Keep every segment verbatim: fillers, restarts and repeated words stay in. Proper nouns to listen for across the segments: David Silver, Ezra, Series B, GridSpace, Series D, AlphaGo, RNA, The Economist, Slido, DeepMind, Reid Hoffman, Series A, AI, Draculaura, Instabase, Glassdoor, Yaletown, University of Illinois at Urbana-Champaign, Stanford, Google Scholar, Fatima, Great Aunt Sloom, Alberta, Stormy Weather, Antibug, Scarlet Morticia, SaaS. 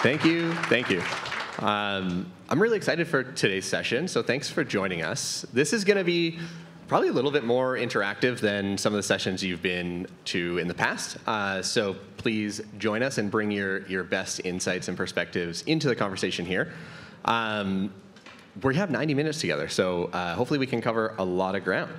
Thank you, thank you. Um, I'm really excited for today's session, so thanks for joining us. This is going to be probably a little bit more interactive than some of the sessions you've been to in the past. Uh, so please join us and bring your, your best insights and perspectives into the conversation here. Um, we have ninety minutes together, so uh, hopefully we can cover a lot of ground.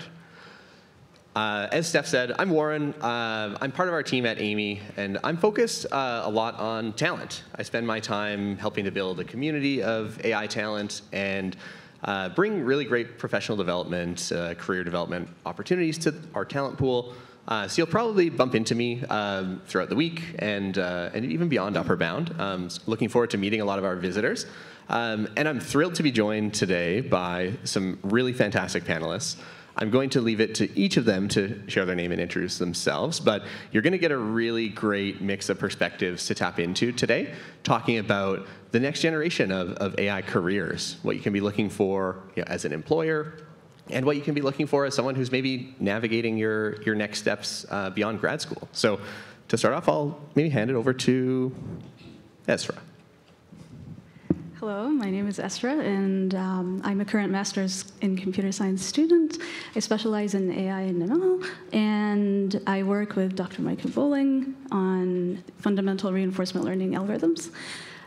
Uh, as Steph said, I'm Warren. Uh, I'm part of our team at Amii, and I'm focused uh, a lot on talent. I spend my time helping to build a community of A I talent and uh, bring really great professional development, uh, career development opportunities to our talent pool. Uh, so you'll probably bump into me um, throughout the week and, uh, and even beyond Upper Bound. Um, looking forward to meeting a lot of our visitors. Um, and I'm thrilled to be joined today by some really fantastic panelists. I'm going to leave it to each of them to share their name and introduce themselves, but you're going to get a really great mix of perspectives to tap into today, talking about the next generation of, of A I careers, what you can be looking for, you know, as an employer, and what you can be looking for as someone who's maybe navigating your, your next steps uh, beyond grad school. So to start off, I'll maybe hand it over to Ezra. Hello, my name is Ezra, and um, I'm a current master's in computer science student. I specialize in A I and M L, and I work with Doctor Michael Bowling on fundamental reinforcement learning algorithms.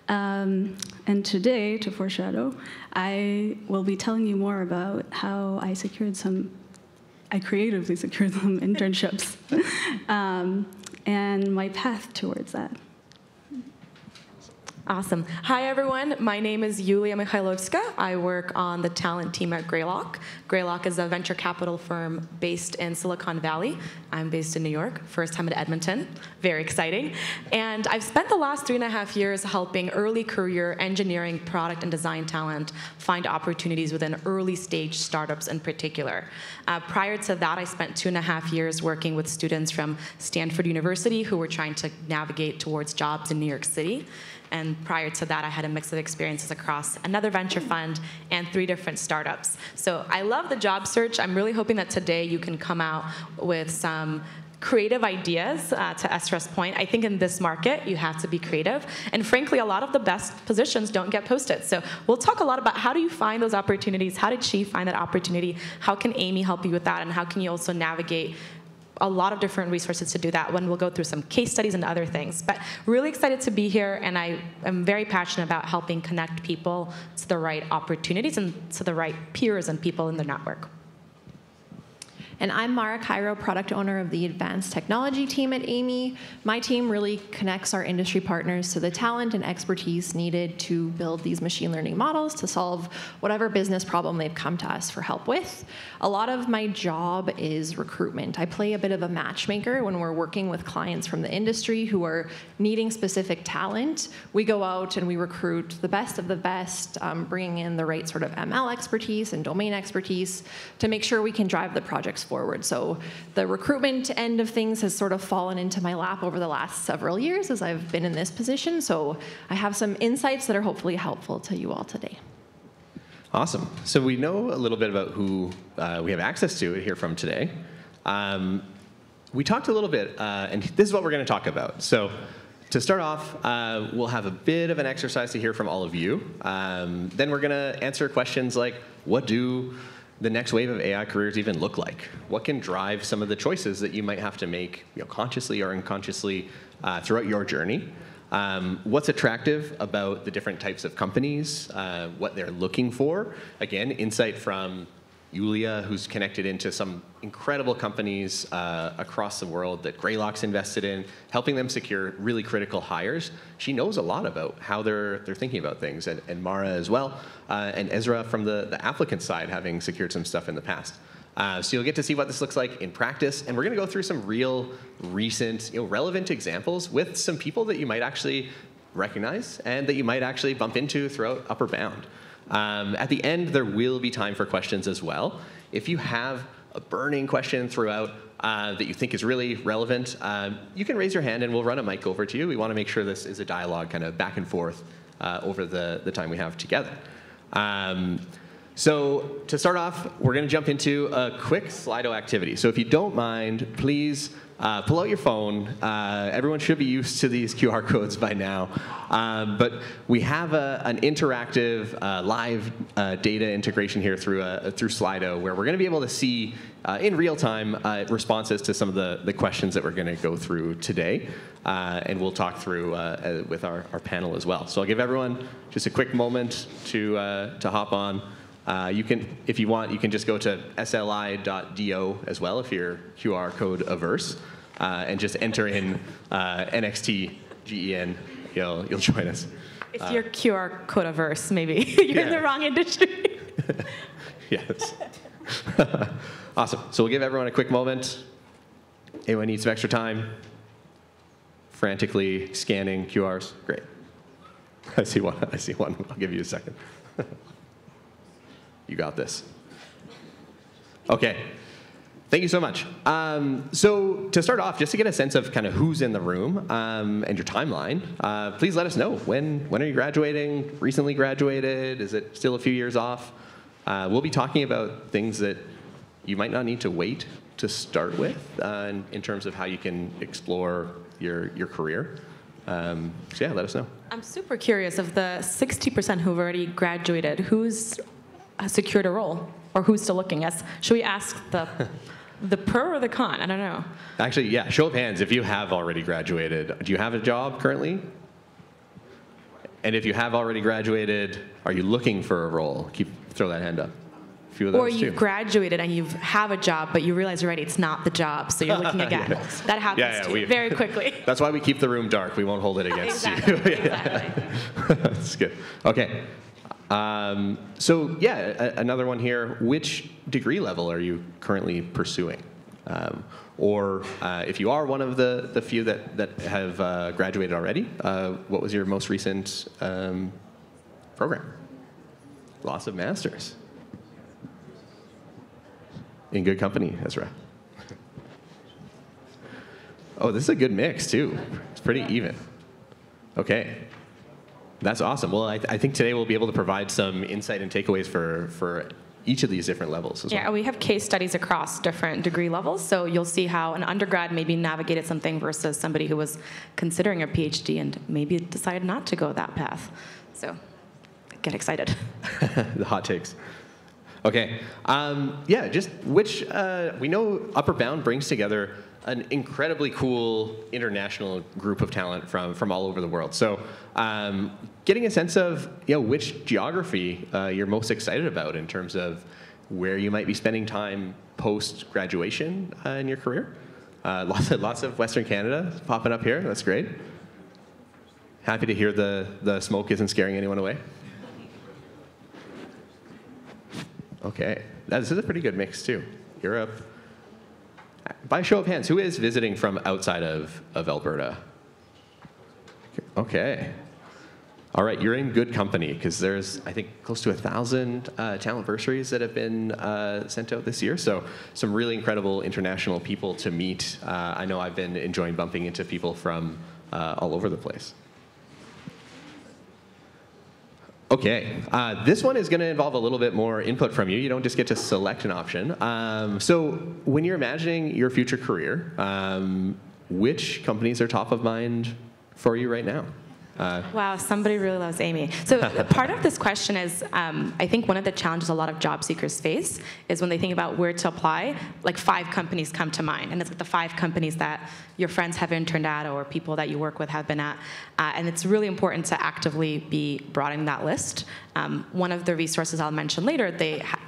Um, and today, to foreshadow, I will be telling you more about how I secured some, I creatively secured some internships, um, and my path towards that. Awesome. Hi, everyone. My name is Yulia Mikhailovska. I work on the talent team at Greylock. Greylock is a venture capital firm based in Silicon Valley. I'm based in New York. First time in Edmonton. Very exciting. And I've spent the last three and a half years helping early career engineering, product, and design talent find opportunities within early stage startups in particular. Uh, prior to that, I spent two and a half years working with students from Stanford University who were trying to navigate towards jobs in New York City. And prior to that, I had a mix of experiences across another venture fund and three different startups. So I love the job search. I'm really hoping that today you can come out with some creative ideas, uh, to Ezra's point. I think in this market, you have to be creative. And frankly, a lot of the best positions don't get posted. So we'll talk a lot about how do you find those opportunities? How did she find that opportunity? How can Amii help you with that? And how can you also navigate a lot of different resources to do that when we'll go through some case studies and other things. But really excited to be here, and I am very passionate about helping connect people to the right opportunities and to the right peers and people in the network. And I'm Mara Cairo, product owner of the advanced technology team at Amii. My team really connects our industry partners to the talent and expertise needed to build these machine learning models to solve whatever business problem they've come to us for help with. A lot of my job is recruitment. I play a bit of a matchmaker when we're working with clients from the industry who are needing specific talent. We go out and we recruit the best of the best, um, bringing in the right sort of M L expertise and domain expertise to make sure we can drive the projects forward. So the recruitment end of things has sort of fallen into my lap over the last several years as I've been in this position. So I have some insights that are hopefully helpful to you all today. Awesome. So we know a little bit about who uh, we have access to here from today. Um, we talked a little bit, uh, and this is what we're going to talk about. So to start off, uh, we'll have a bit of an exercise to hear from all of you. Um, then we're going to answer questions like, what do the next wave of A I careers even look like? What can drive some of the choices that you might have to make, you know, consciously or unconsciously uh, throughout your journey? Um, what's attractive about the different types of companies, uh, what they're looking for? Again, insight from Yulia, who's connected into some incredible companies uh, across the world that Greylock's invested in, helping them secure really critical hires. She knows a lot about how they're, they're thinking about things, and, and Mara as well, uh, and Ezra from the, the applicant side, having secured some stuff in the past. Uh, so you'll get to see what this looks like in practice, and we're going to go through some real, recent, you know, relevant examples with some people that you might actually recognize and that you might actually bump into throughout Upper Bound. Um, at the end, there will be time for questions as well. If you have a burning question throughout uh, that you think is really relevant, uh, you can raise your hand and we'll run a mic over to you. We want to make sure this is a dialogue kind of back and forth uh, over the, the time we have together. Um, So to start off, we're going to jump into a quick Slido activity. So if you don't mind, please uh, pull out your phone. Uh, everyone should be used to these Q R codes by now. Um, but we have a, an interactive uh, live uh, data integration here through, uh, through Slido, where we're going to be able to see uh, in real time uh, responses to some of the, the questions that we're going to go through today. Uh, and we'll talk through uh, with our, our panel as well. So I'll give everyone just a quick moment to, uh, to hop on. Uh, you can, if you want, you can just go to S L I dot D O as well if you're Q R code averse, uh, and just enter in uh, N X T G E N. You'll you'll join us. If uh, you're Q R code averse, maybe you're yeah. in the wrong industry. Yes. Awesome. So we'll give everyone a quick moment. Anyone needs some extra time? Frantically scanning Q Rs. Great. I see one. I see one. I'll give you a second. You got this. OK. Thank you so much. Um, so to start off, just to get a sense of kind of who's in the room um, and your timeline, uh, please let us know. When, when are you graduating? Recently graduated? Is it still a few years off? Uh, we'll be talking about things that you might not need to wait to start with uh, in, in terms of how you can explore your, your career. Um, so yeah, let us know. I'm super curious of the sixty percent who've already graduated, who's secured a role, or who's still looking? Yes. Should we ask the the pro or the con? I don't know. Actually, yeah. Show of hands if you have already graduated. Do you have a job currently? And if you have already graduated, are you looking for a role? Keep throw that hand up. A few of those or you too. Graduated and you have a job, but you realize already it's not the job, so you're looking again. Yeah. That happens yeah, yeah, to you very quickly. That's why we keep the room dark. We won't hold it against exactly, you. Exactly. That's good. Okay. Um, so yeah, a, another one here. Which degree level are you currently pursuing? Um, or uh, if you are one of the, the few that, that have uh, graduated already, uh, what was your most recent um, program? Lots of masters. In good company, Ezra. Oh, this is a good mix too. It's pretty even. Okay. That's awesome. Well, I, th I think today we'll be able to provide some insight and takeaways for, for each of these different levels as well. Yeah, we have case studies across different degree levels, so you'll see how an undergrad maybe navigated something versus somebody who was considering a PhD and maybe decided not to go that path. So get excited. The hot takes. OK. Um, yeah, just which uh, we know Upper Bound brings together an incredibly cool international group of talent from, from all over the world. So um, getting a sense of you know, which geography uh, you're most excited about in terms of where you might be spending time post-graduation uh, in your career. Uh, lots of, lots of Western Canada popping up here. That's great. Happy to hear the, the smoke isn't scaring anyone away. OK. This is a pretty good mix, too. Europe. By show of hands, who is visiting from outside of, of Alberta? OK. All right, you're in good company, because there's, I think, close to one thousand uh, talentversaries that have been uh, sent out this year. So some really incredible international people to meet. Uh, I know I've been enjoying bumping into people from uh, all over the place. OK, uh, this one is going to involve a little bit more input from you. You don't just get to select an option. Um, so when you're imagining your future career, um, which companies are top of mind for you right now? Uh, wow, somebody really loves Amii. So part of this question is, um, I think one of the challenges a lot of job seekers face is when they think about where to apply, like five companies come to mind. And it's like the five companies that your friends have interned at or people that you work with have been at. Uh, and it's really important to actively be broadening that list. Um, one of the resources I'll mention later, they ha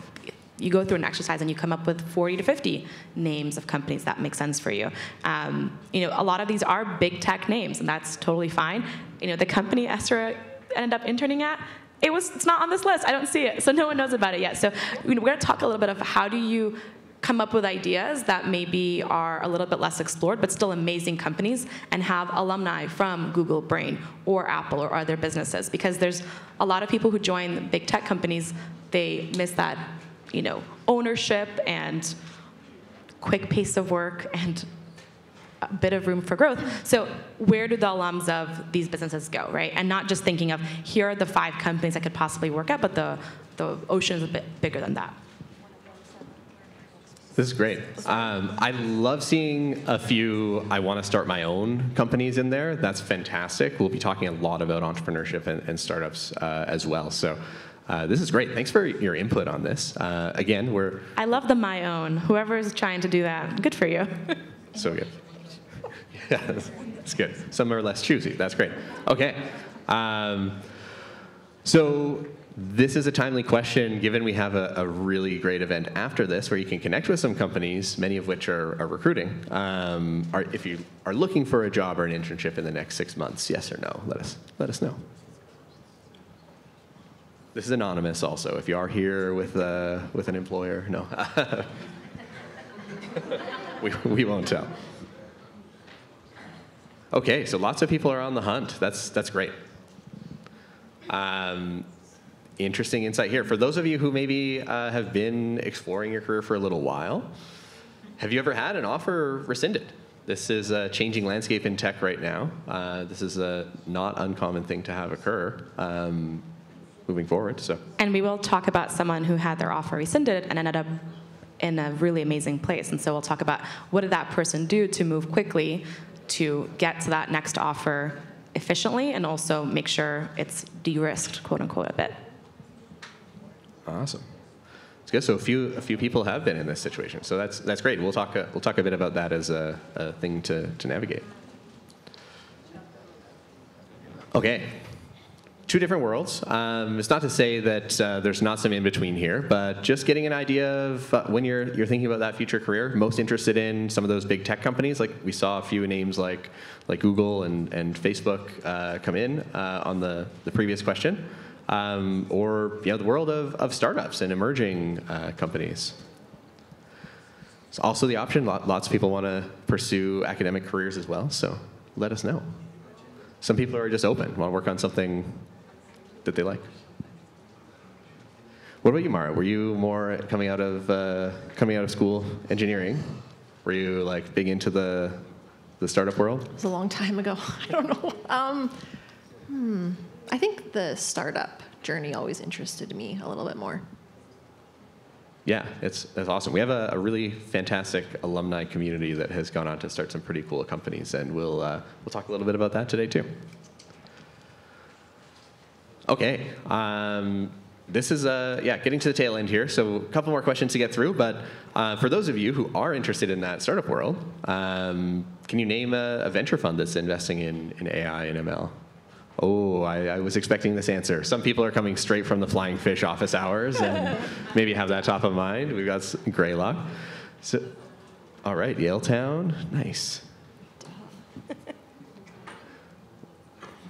you go through an exercise and you come up with forty to fifty names of companies that make sense for you. Um, you know, a lot of these are big tech names, and that's totally fine. You know, the company Ezra ended up interning at, it was it's not on this list. I don't see it, so no one knows about it yet. So you know, we're going to talk a little bit of how do you come up with ideas that maybe are a little bit less explored, but still amazing companies, and have alumni from Google Brain or Apple or other businesses, because there's a lot of people who join big tech companies, they miss that. You know, ownership and quick pace of work and a bit of room for growth. So where do the alums of these businesses go, right? And not just thinking of, here are the five companies I could possibly work at, but the the ocean is a bit bigger than that. This is great. Um, I love seeing a few I want to start my own companies in there. That's fantastic. We'll be talking a lot about entrepreneurship and, and startups uh, as well. So uh, this is great. Thanks for your input on this. Uh, again, we're... I love the my own. Whoever is trying to do that, good for you. So good. Yeah, that's, that's good. Some are less choosy. That's great. OK. Um, so... This is a timely question, given we have a, a really great event after this where you can connect with some companies, many of which are, are recruiting. Um, are, if you are looking for a job or an internship in the next six months, yes or no, let us, let us know. This is anonymous also. If you are here with, uh, with an employer, no. we, we won't tell. OK, so lots of people are on the hunt. That's, that's great. Um, Interesting insight here. For those of you who maybe uh, have been exploring your career for a little while, have you ever had an offer rescinded? This is a changing landscape in tech right now. Uh, this is a not uncommon thing to have occur um, moving forward. So, and we will talk about someone who had their offer rescinded and ended up in a really amazing place. And so we'll talk about what did that person do to move quickly to get to that next offer efficiently and also make sure it's de-risked, quote unquote, a bit. Awesome, it's good. So a few a few people have been in this situation, so that's that's great. We'll talk a, we'll talk a bit about that as a, a thing to to navigate. Okay, two different worlds. Um, it's not to say that uh, there's not some in between here, but just getting an idea of uh, when you're you're thinking about that future career. Most interested in some of those big tech companies, like we saw a few names like like Google and and Facebook uh, come in uh, on the the previous question. Um, or you know, the world of, of startups and emerging uh, companies. It's also the option. Lots of people want to pursue academic careers as well, so let us know. Some people are just open, want to work on something that they like. What about you, Mara? Were you more coming out of, uh, coming out of school engineering? Were you like big into the, the startup world? It was a long time ago. I don't know. Um, hmm. I think the startup journey always interested me a little bit more. Yeah, it's, it's awesome. We have a, a really fantastic alumni community that has gone on to start some pretty cool companies, and we'll, uh, we'll talk a little bit about that today, too. OK. Um, this is, uh, yeah, getting to the tail end here, so a couple more questions to get through. But uh, for those of you who are interested in that startup world, um, can you name a, a venture fund that's investing in, in A I and M L? Oh, I, I was expecting this answer. Some people are coming straight from the Flying Fish office hours and maybe have that top of mind. We've got Greylock. So, all right, Yaletown. Nice.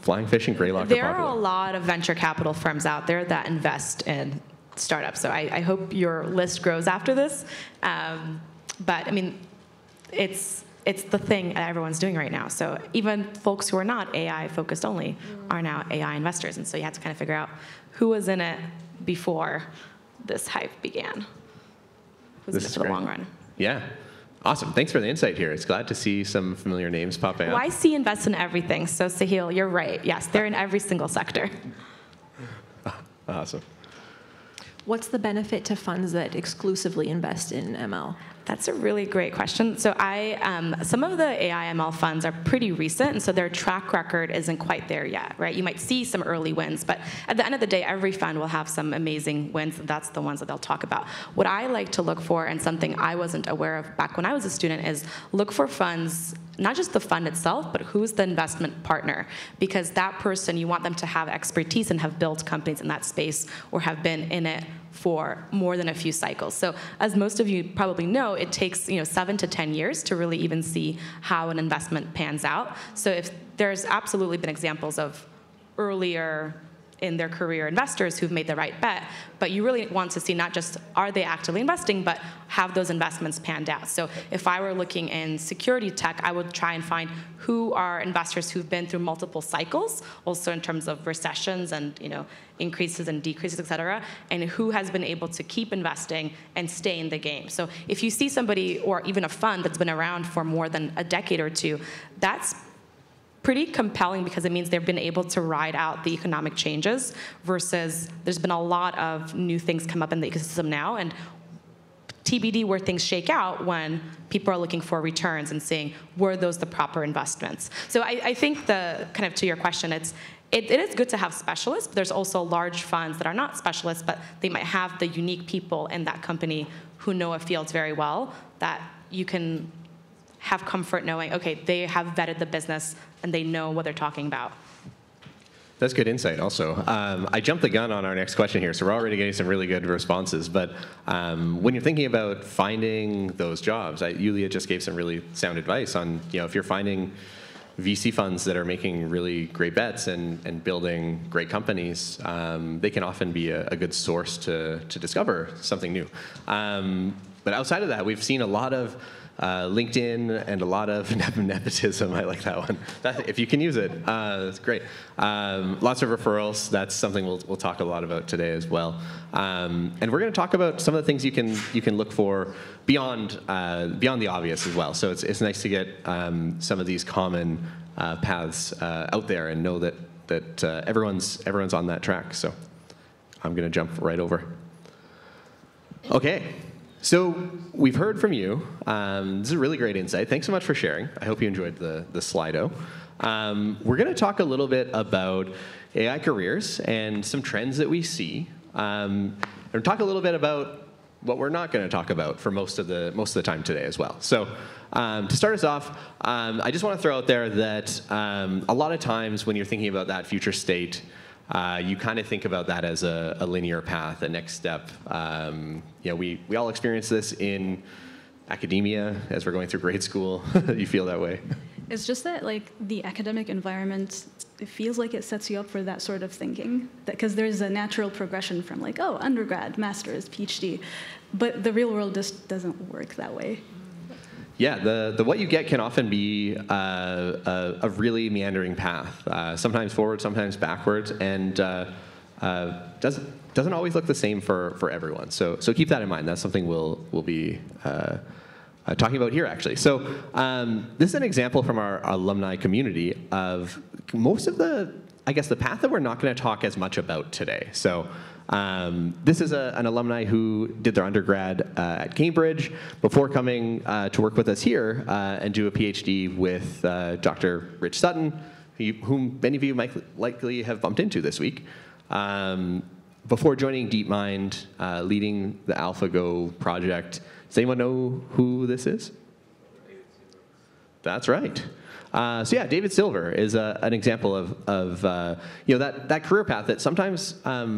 Flying Fish and Greylock are popular. There are a lot of venture capital firms out there that invest in startups. So I, I hope your list grows after this. Um, but, I mean, it's... It's the thing that everyone's doing right now. So even folks who are not A I-focused only are now A I investors. And so you have to kind of figure out who was in it before this hype began. Who's in it for the long run? Yeah. Awesome. Thanks for the insight here. It's glad to see some familiar names popping up. Y C invests in everything. So, Sahil, you're right. Yes, they're in every single sector. Awesome. What's the benefit to funds that exclusively invest in M L? That's a really great question. So I, um, some of the A I M L funds are pretty recent, and so their track record isn't quite there yet, right? You might see some early wins, but at the end of the day, every fund will have some amazing wins, and that's the ones that they'll talk about. What I like to look for, and something I wasn't aware of back when I was a student, is look for funds, not just the fund itself, but who's the investment partner, because that person, you want them to have expertise and have built companies in that space or have been in it for more than a few cycles. So as most of you probably know, it takes you know seven to ten years to really even see how an investment pans out. So if there's absolutely been examples of earlier in their career investors who've made the right bet, but you really want to see not just are they actively investing, but have those investments panned out. So if I were looking in security tech, I would try and find who are investors who've been through multiple cycles, also in terms of recessions and you know increases and decreases, et cetera, and who has been able to keep investing and stay in the game. So if you see somebody or even a fund that's been around for more than a decade or two, that's pretty compelling because it means they've been able to ride out the economic changes versus there's been a lot of new things come up in the ecosystem now, and T B D where things shake out when people are looking for returns and seeing were those the proper investments. So I, I think the kind of to your question, it's it, it is good to have specialists, but there's also large funds that are not specialists, but they might have the unique people in that company who know a field very well that you can have comfort knowing, okay, they have vetted the business and they know what they're talking about. That's good insight also. Um, I jumped the gun on our next question here, so we're already getting some really good responses. But um, when you're thinking about finding those jobs, I, Yulia just gave some really sound advice on, you know, if you're finding V C funds that are making really great bets and, and building great companies, um, they can often be a, a good source to, to discover something new. Um, but outside of that, we've seen a lot of Uh, LinkedIn and a lot of nepotism. I like that one. That, if you can use it, uh, that's great. Um, lots of referrals. That's something we'll, we'll talk a lot about today as well. Um, and we're going to talk about some of the things you can you can look for beyond uh, beyond the obvious as well. So it's it's nice to get um, some of these common uh, paths uh, out there and know that that uh, everyone's everyone's on that track. So I'm going to jump right over. Okay. So we've heard from you. Um, this is a really great insight. Thanks so much for sharing. I hope you enjoyed the, the Slido. Um, we're going to talk a little bit about A I careers and some trends that we see. Um, and talk a little bit about what we're not going to talk about for most of the most of the time today as well. So um, to start us off, um, I just want to throw out there that um, a lot of times when you're thinking about that future state, Uh, you kind of think about that as a, a linear path, a next step. Um, you know, we, we all experience this in academia as we're going through grade school. You feel that way? It's just that, like, the academic environment, it feels like it sets you up for that sort of thinking, because there's a natural progression from, like, oh, undergrad, master's, P H D. But the real world just doesn't work that way. Yeah, the, the what you get can often be uh, a, a really meandering path, uh, sometimes forward, sometimes backwards, and uh, uh, doesn't, doesn't always look the same for, for everyone. So, so keep that in mind. That's something we'll, we'll be uh, uh, talking about here, actually. So um, this is an example from our alumni community of most of the, I guess, the path that we're not going to talk as much about today. So. Um, this is a, an alumni who did their undergrad uh, at Cambridge before coming uh, to work with us here uh, and do a P H D with uh, Doctor Rich Sutton, who, whom many of you might likely have bumped into this week, um, before joining DeepMind, uh, leading the AlphaGo project. Does anyone know who this is? That's right. Uh, so yeah, David Silver is a, an example of, of uh, you know, that, that career path that sometimes um,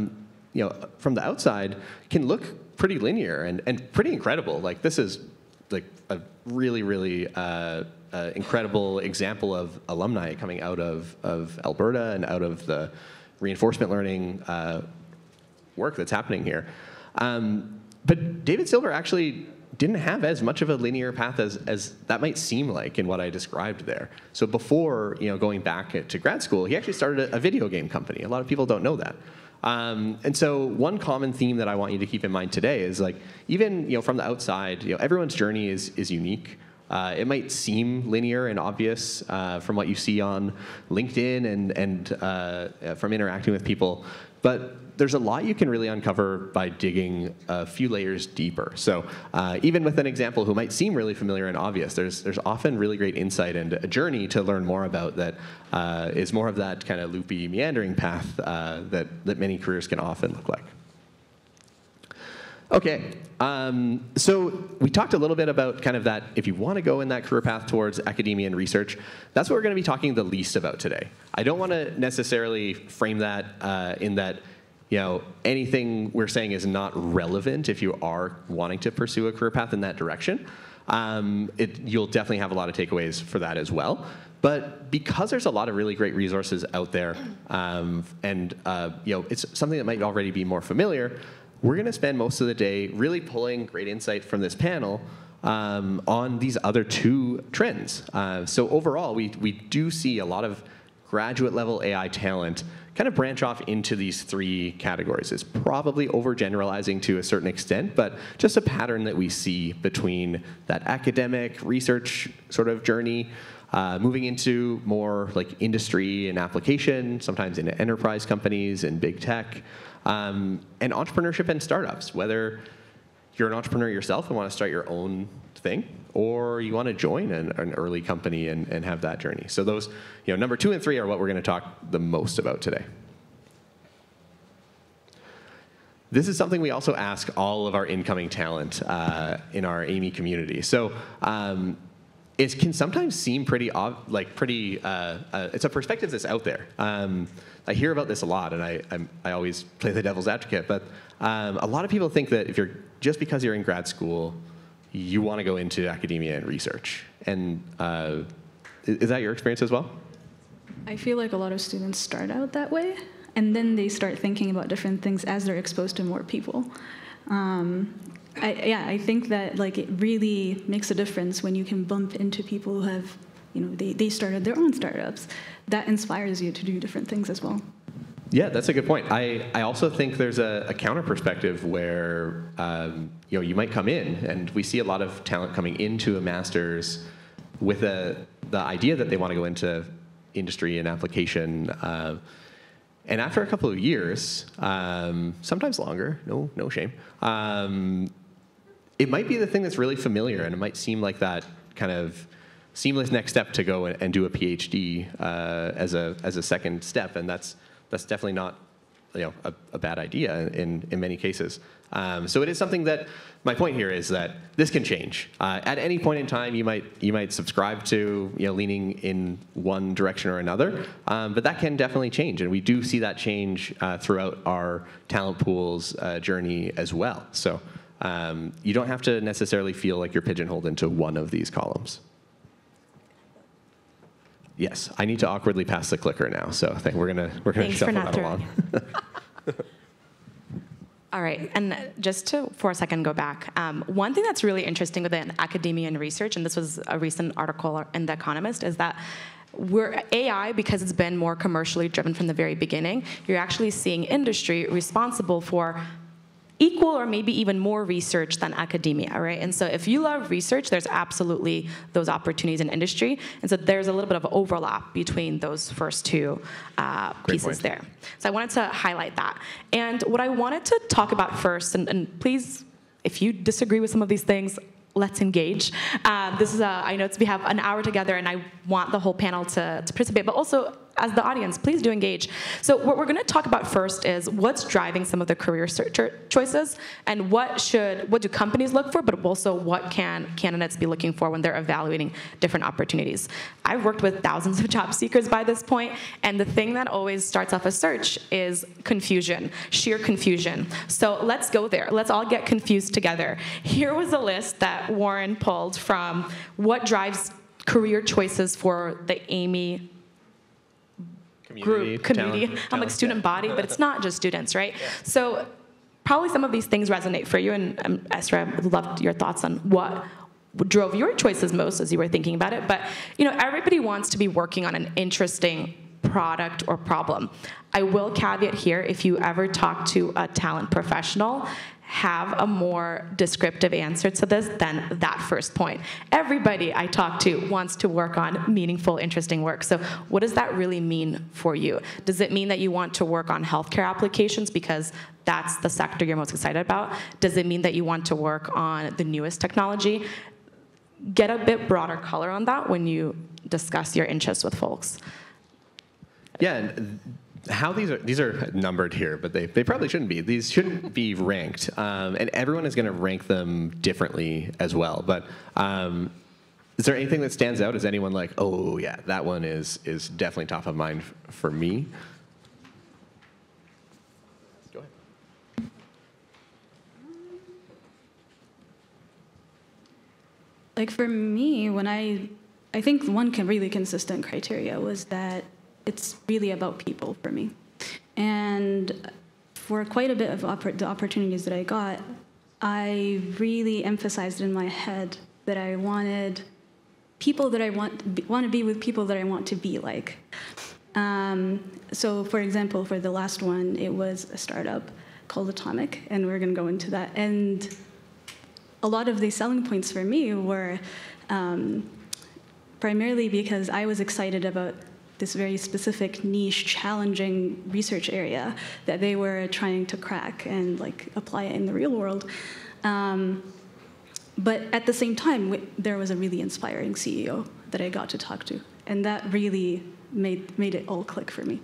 you know, from the outside, can look pretty linear and, and pretty incredible. Like, this is like a really, really uh, uh, incredible example of alumni coming out of, of Alberta and out of the reinforcement learning uh, work that's happening here. Um, but David Silver actually didn't have as much of a linear path as, as that might seem like in what I described there. So before, you know, going back to grad school, he actually started a, a video game company. A lot of people don't know that. Um, and so one common theme that I want you to keep in mind today is, like, even, you know, from the outside, you know, everyone's journey is, is unique. Uh, it might seem linear and obvious uh, from what you see on LinkedIn and, and uh, from interacting with people, but there's a lot you can really uncover by digging a few layers deeper. So uh, even with an example who might seem really familiar and obvious, there's, there's often really great insight and a journey to learn more about that uh, is more of that kind of loopy, meandering path uh, that, that many careers can often look like. Okay, um, so we talked a little bit about kind of that, if you want to go in that career path towards academia and research, that's what we're going to be talking the least about today. I don't want to necessarily frame that uh, in that, you know, anything we're saying is not relevant if you are wanting to pursue a career path in that direction. Um, it, you'll definitely have a lot of takeaways for that as well. But because there's a lot of really great resources out there, um, and uh, you know, it's something that might already be more familiar, we're going to spend most of the day really pulling great insight from this panel um, on these other two trends. Uh, so overall, we, we do see a lot of graduate-level A I talent kind of branch off into these three categories. It's probably overgeneralizing to a certain extent, but just a pattern that we see between that academic research sort of journey Uh, moving into more like industry and application, sometimes into enterprise companies and big tech, um, and entrepreneurship and startups, whether you're an entrepreneur yourself and want to start your own thing, or you want to join an, an early company and, and have that journey. So those, you know, number two and three are what we're going to talk the most about today. This is something we also ask all of our incoming talent uh, in our Amii community. So um, it can sometimes seem pretty, like pretty. Uh, uh, it's a perspective that's out there. Um, I hear about this a lot, and I I'm, I always play the devil's advocate. But um, a lot of people think that if you're just because you're in grad school, you want to go into academia and research. And uh, is that your experience as well? I feel like a lot of students start out that way, and then they start thinking about different things as they're exposed to more people. Um, I, yeah, I think that like it really makes a difference when you can bump into people who have, you know, they, they started their own startups. That inspires you to do different things as well. Yeah, that's a good point. I, I also think there's a, a counter perspective where, um, you know, you might come in, and we see a lot of talent coming into a master's with a, the idea that they want to go into industry and application. Uh, And after a couple of years, um, sometimes longer, no, no shame, um, it might be the thing that's really familiar, and it might seem like that kind of seamless next step to go and, and do a PhD uh, as a as a second step, and that's that's definitely not, you know, a, a bad idea in in many cases. Um, so it is something that my point here is that this can change uh, at any point in time. You might you might subscribe to, you know, leaning in one direction or another, um, but that can definitely change, and we do see that change uh, throughout our talent pool's uh, journey as well. So um, you don't have to necessarily feel like you're pigeonholed into one of these columns. Yes, I need to awkwardly pass the clicker now, so I think we're gonna we're gonna Thanks shuffle that along. All right, and just to, for a second, go back. Um, one thing that's really interesting within academia and research, and this was a recent article in The Economist, is that we're A I, because it's been more commercially driven from the very beginning, you're actually seeing industry responsible for equal or maybe even more research than academia, right? And so if you love research, there's absolutely those opportunities in industry. And so there's a little bit of overlap between those first two uh, pieces there. So I wanted to highlight that. And what I wanted to talk about first, and, and please, if you disagree with some of these things, let's engage. Uh, this is a, I know it's, we have an hour together, and I want the whole panel to, to participate, but also as the audience, please do engage. So what we're going to talk about first is what's driving some of the career search choices, and what should, what do companies look for, but also what can candidates be looking for when they're evaluating different opportunities. I've worked with thousands of job seekers by this point, and the thing that always starts off a search is confusion, sheer confusion. So let's go there. Let's all get confused together. Here was a list that Warren pulled from what drives career choices for the Amii group, community. Talent, I'm talent, like student yeah. body, but it's not just students, right? Yeah. So probably some of these things resonate for you, and um, Ezra, I would love your thoughts on what drove your choices most as you were thinking about it. But you know, everybody wants to be working on an interesting product or problem. I will caveat here, if you ever talk to a talent professional, have a more descriptive answer to this than that first point. Everybody I talk to wants to work on meaningful, interesting work. So what does that really mean for you? Does it mean that you want to work on healthcare applications because that's the sector you're most excited about? Does it mean that you want to work on the newest technology? Get a bit broader color on that when you discuss your interests with folks. Yeah. And how these are, these are numbered here, but they, they probably shouldn't be. These shouldn't be ranked. Um, and everyone is going to rank them differently as well. But um, is there anything that stands out? Is anyone like, oh, yeah, that one is, is definitely top of mind for me? Go ahead. Like for me, when I, I think one can really consistent criteria was that it's really about people for me. And for quite a bit of oppor the opportunities that I got, I really emphasized in my head that I wanted people that I want, be, want to be with people that I want to be like. Um, so for example, for the last one, it was a startup called Atomic, and we're going to go into that. And a lot of the selling points for me were um, primarily because I was excited about this very specific, niche, challenging research area that they were trying to crack and like apply it in the real world. Um, but at the same time, we, there was a really inspiring C E O that I got to talk to, and that really made made it all click for me.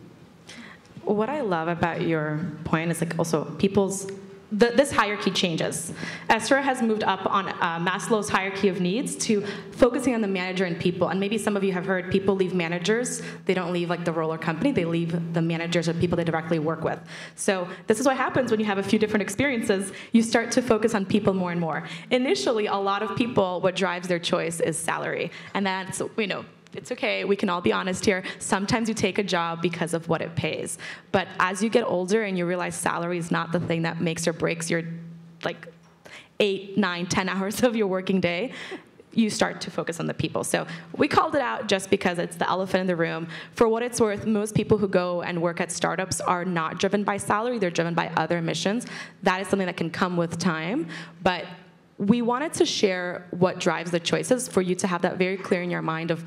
What I love about your point is like also people's. The, this hierarchy changes. Ezra has moved up on uh, Maslow's hierarchy of needs to focusing on the manager and people. And maybe some of you have heard people leave managers. They don't leave like the role or company. They leave the managers or people they directly work with. So this is what happens when you have a few different experiences. You start to focus on people more and more. Initially, a lot of people, what drives their choice is salary. And that's, you know, it's okay, we can all be honest here. Sometimes you take a job because of what it pays. But as you get older and you realize salary is not the thing that makes or breaks your like eight, nine, ten hours of your working day, you start to focus on the people. So we called it out just because it's the elephant in the room. For what it's worth, most people who go and work at startups are not driven by salary, they're driven by other missions. That is something that can come with time, but we wanted to share what drives the choices for you to have that very clear in your mind of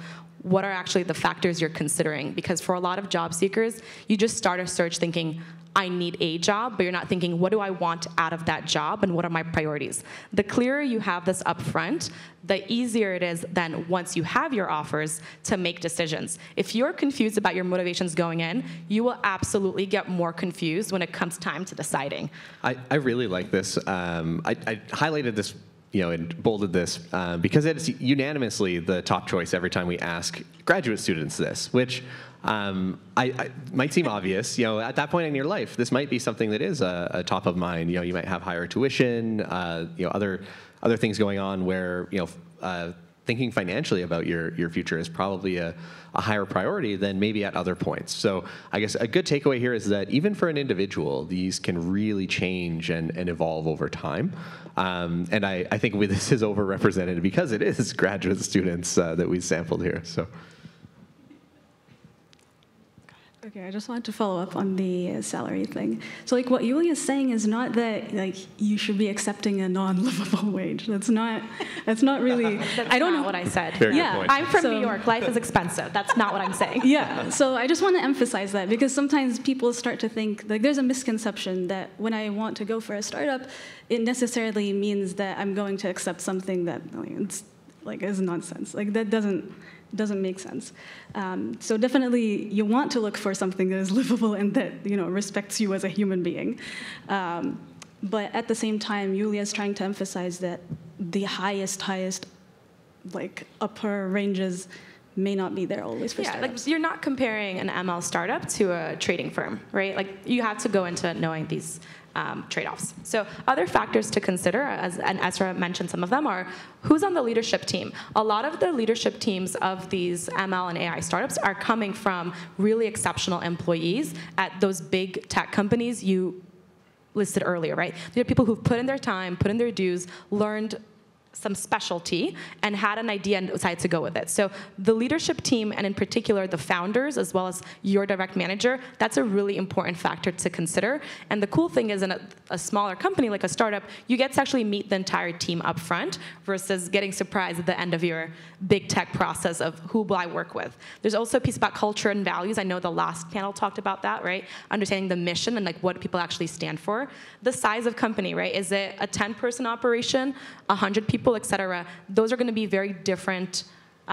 what are actually the factors you're considering? Because for a lot of job seekers, you just start a search thinking, I need a job, but you're not thinking, what do I want out of that job and what are my priorities? The clearer you have this up front, the easier it is then once you have your offers to make decisions. If you're confused about your motivations going in, you will absolutely get more confused when it comes time to deciding. I, I really like this. Um, I, I highlighted this, you know, and bolded this, uh, because it's unanimously the top choice every time we ask graduate students this, which um, I, I might seem obvious. You know, at that point in your life, this might be something that is a, a top of mind. You know, you might have higher tuition, uh, you know, other other things going on where, you know, uh, thinking financially about your, your future is probably a, a higher priority than maybe at other points. So I guess a good takeaway here is that even for an individual, these can really change and, and evolve over time. Um, and I, I think we, this is overrepresented because it is graduate students uh, that we sampled here. So. Okay, I just wanted to follow up on the salary thing. So like what Yulia is saying is not that like you should be accepting a non-livable wage. That's not that's not really that's I don't not know what I said. Very yeah, good point. I'm from so, New York. Life is expensive. That's not what I'm saying. Yeah. So I just want to emphasize that because sometimes people start to think like there's a misconception that when I want to go for a startup, it necessarily means that I'm going to accept something that like, it's like is nonsense. Like that doesn't doesn't make sense. Um, so definitely you want to look for something that is livable and that, you know, respects you as a human being. Um, but at the same time, Yulia is trying to emphasize that the highest, highest, like, upper ranges may not be there always for yeah, startups. Like you're not comparing an M L startup to a trading firm, right? Like you have to go into knowing these Um, trade-offs. So other factors to consider, as, and Ezra mentioned some of them, are who's on the leadership team. A lot of the leadership teams of these M L and A I startups are coming from really exceptional employees at those big tech companies you listed earlier, right? These are people who've put in their time, put in their dues, learned some specialty, and had an idea and decided to go with it. So the leadership team, and in particular the founders, as well as your direct manager, that's a really important factor to consider. And the cool thing is in a, a smaller company, like a startup, you get to actually meet the entire team up front versus getting surprised at the end of your big tech process of who will I work with. There's also a piece about culture and values. I know the last panel talked about that, right? Understanding the mission and like what people actually stand for. The size of company, right? Is it a ten person operation, one hundred people, et cetera? Those are going to be very different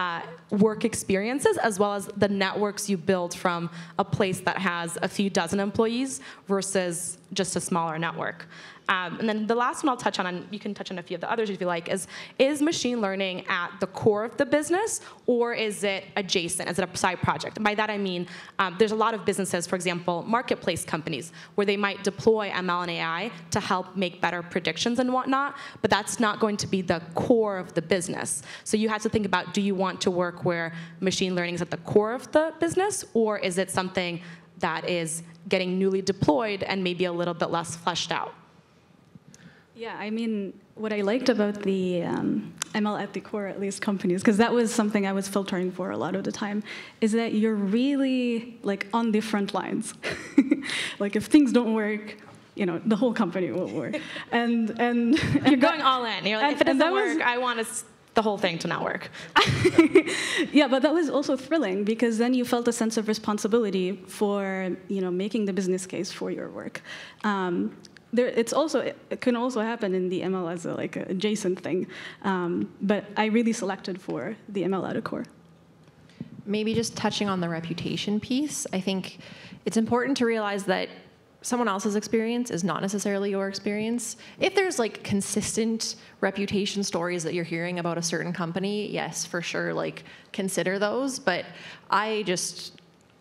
uh, work experiences, as well as the networks you build from a place that has a few dozen employees versus just a smaller network. Um, and then the last one I'll touch on, and you can touch on a few of the others if you like, is is machine learning at the core of the business, or is it adjacent? Is it a side project? And by that I mean um, there's a lot of businesses, for example, marketplace companies, where they might deploy M L and A I to help make better predictions and whatnot, but that's not going to be the core of the business. So you have to think about, do you want to work where machine learning is at the core of the business, or is it something that is getting newly deployed and maybe a little bit less fleshed out? Yeah, I mean, what I liked about the um, M L at the core, at least, companies, because that was something I was filtering for a lot of the time, is that you're really like on the front lines. Like if things don't work, you know, the whole company won't work. And and, and you're going all in. You're like, and, if it doesn't work, was, I want to the whole thing to not work. Yeah, but that was also thrilling, because then you felt a sense of responsibility for, you know, making the business case for your work. Um, there, it's also, it can also happen in the M L as a, like a adjacent thing, um, but I really selected for the M L at a core. Maybe just touching on the reputation piece, I think it's important to realize that someone else's experience is not necessarily your experience. If there's like consistent reputation stories that you're hearing about a certain company, yes, for sure, like consider those. But I just,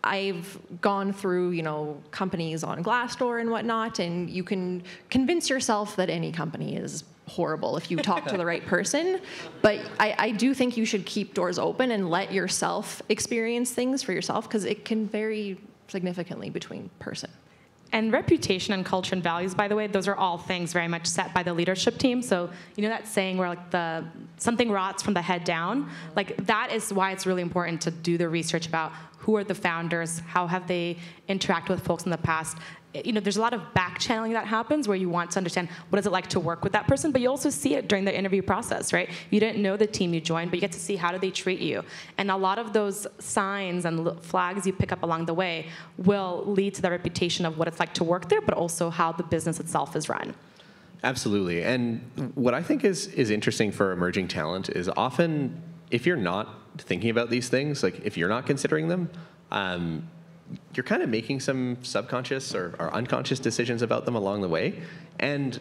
I've gone through, you know, companies on Glassdoor and whatnot, and you can convince yourself that any company is horrible if you talk to the right person. But I, I do think you should keep doors open and let yourself experience things for yourself, because it can vary significantly between person. And reputation and culture and values, by the way, those are all things very much set by the leadership team. So you know that saying where like the something rots from the head down? Like that is why it's really important to do the research about who are the founders, how have they interacted with folks in the past. You know, there's a lot of back channeling that happens where you want to understand what is it like to work with that person, but you also see it during the interview process, right? You didn't know the team you joined, but you get to see how do they treat you. And a lot of those signs and flags you pick up along the way will lead to the reputation of what it's like to work there, but also how the business itself is run. Absolutely. And what I think is, is interesting for emerging talent is often if you're not thinking about these things, like if you're not considering them, um, you're kind of making some subconscious or, or unconscious decisions about them along the way. And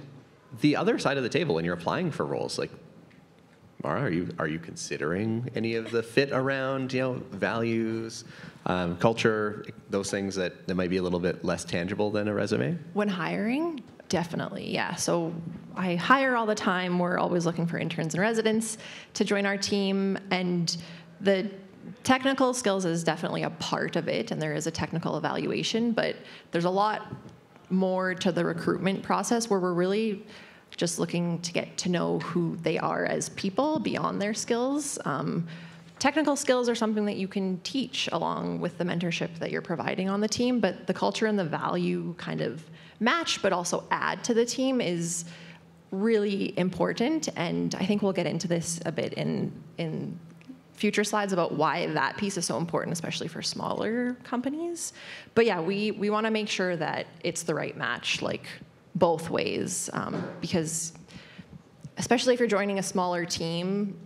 the other side of the table, when you're applying for roles, like, Mara, are you, are you considering any of the fit around, you know, values, um, culture, those things that, that might be a little bit less tangible than a resume? When hiring, definitely, yeah. So I hire all the time. We're always looking for interns and residents to join our team. And the technical skills is definitely a part of it, and there is a technical evaluation, but there's a lot more to the recruitment process where we're really just looking to get to know who they are as people beyond their skills. Um, technical skills are something that you can teach along with the mentorship that you're providing on the team, but the culture and the value kind of match but also add to the team is really important, and I think we'll get into this a bit in in future slides about why that piece is so important, especially for smaller companies. But yeah, we, we want to make sure that it's the right match, like both ways, um, because especially if you're joining a smaller team,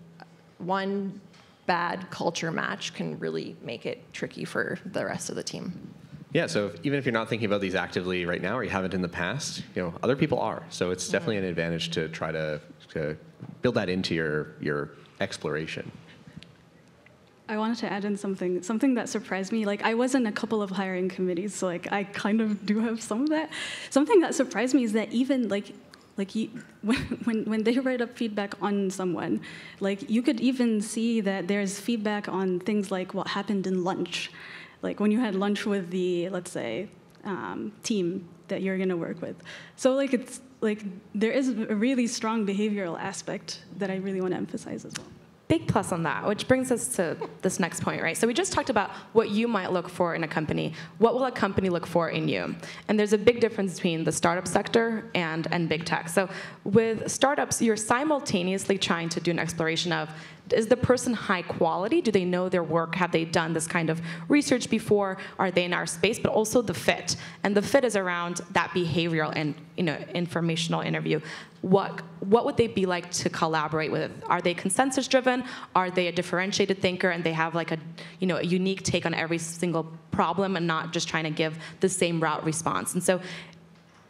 one bad culture match can really make it tricky for the rest of the team. Yeah, so if, even if you're not thinking about these actively right now or you haven't in the past, you know, other people are. So it's definitely an advantage to try to, to build that into your, your exploration. I wanted to add in something, something that surprised me. Like, I was in a couple of hiring committees, so like I kind of do have some of that. Something that surprised me is that even like, like you, when, when when they write up feedback on someone, like you could even see that there's feedback on things like what happened in lunch, like when you had lunch with the, let's say, um, team that you're gonna work with. So like it's like there is a really strong behavioral aspect that I really want to emphasize as well. Big plus on that, which brings us to this next point, right? So we just talked about what you might look for in a company. What will a company look for in you? And there's a big difference between the startup sector and, and big tech. So with startups, you're simultaneously trying to do an exploration of, is the person high quality? Do they know their work? Have they done this kind of research before? Are they in our space? But also the fit. And the fit is around that behavioral and, you know, informational interview. What, what would they be like to collaborate with? Are they consensus driven? Are they a differentiated thinker and they have like a, you know, a unique take on every single problem and not just trying to give the same route response? And so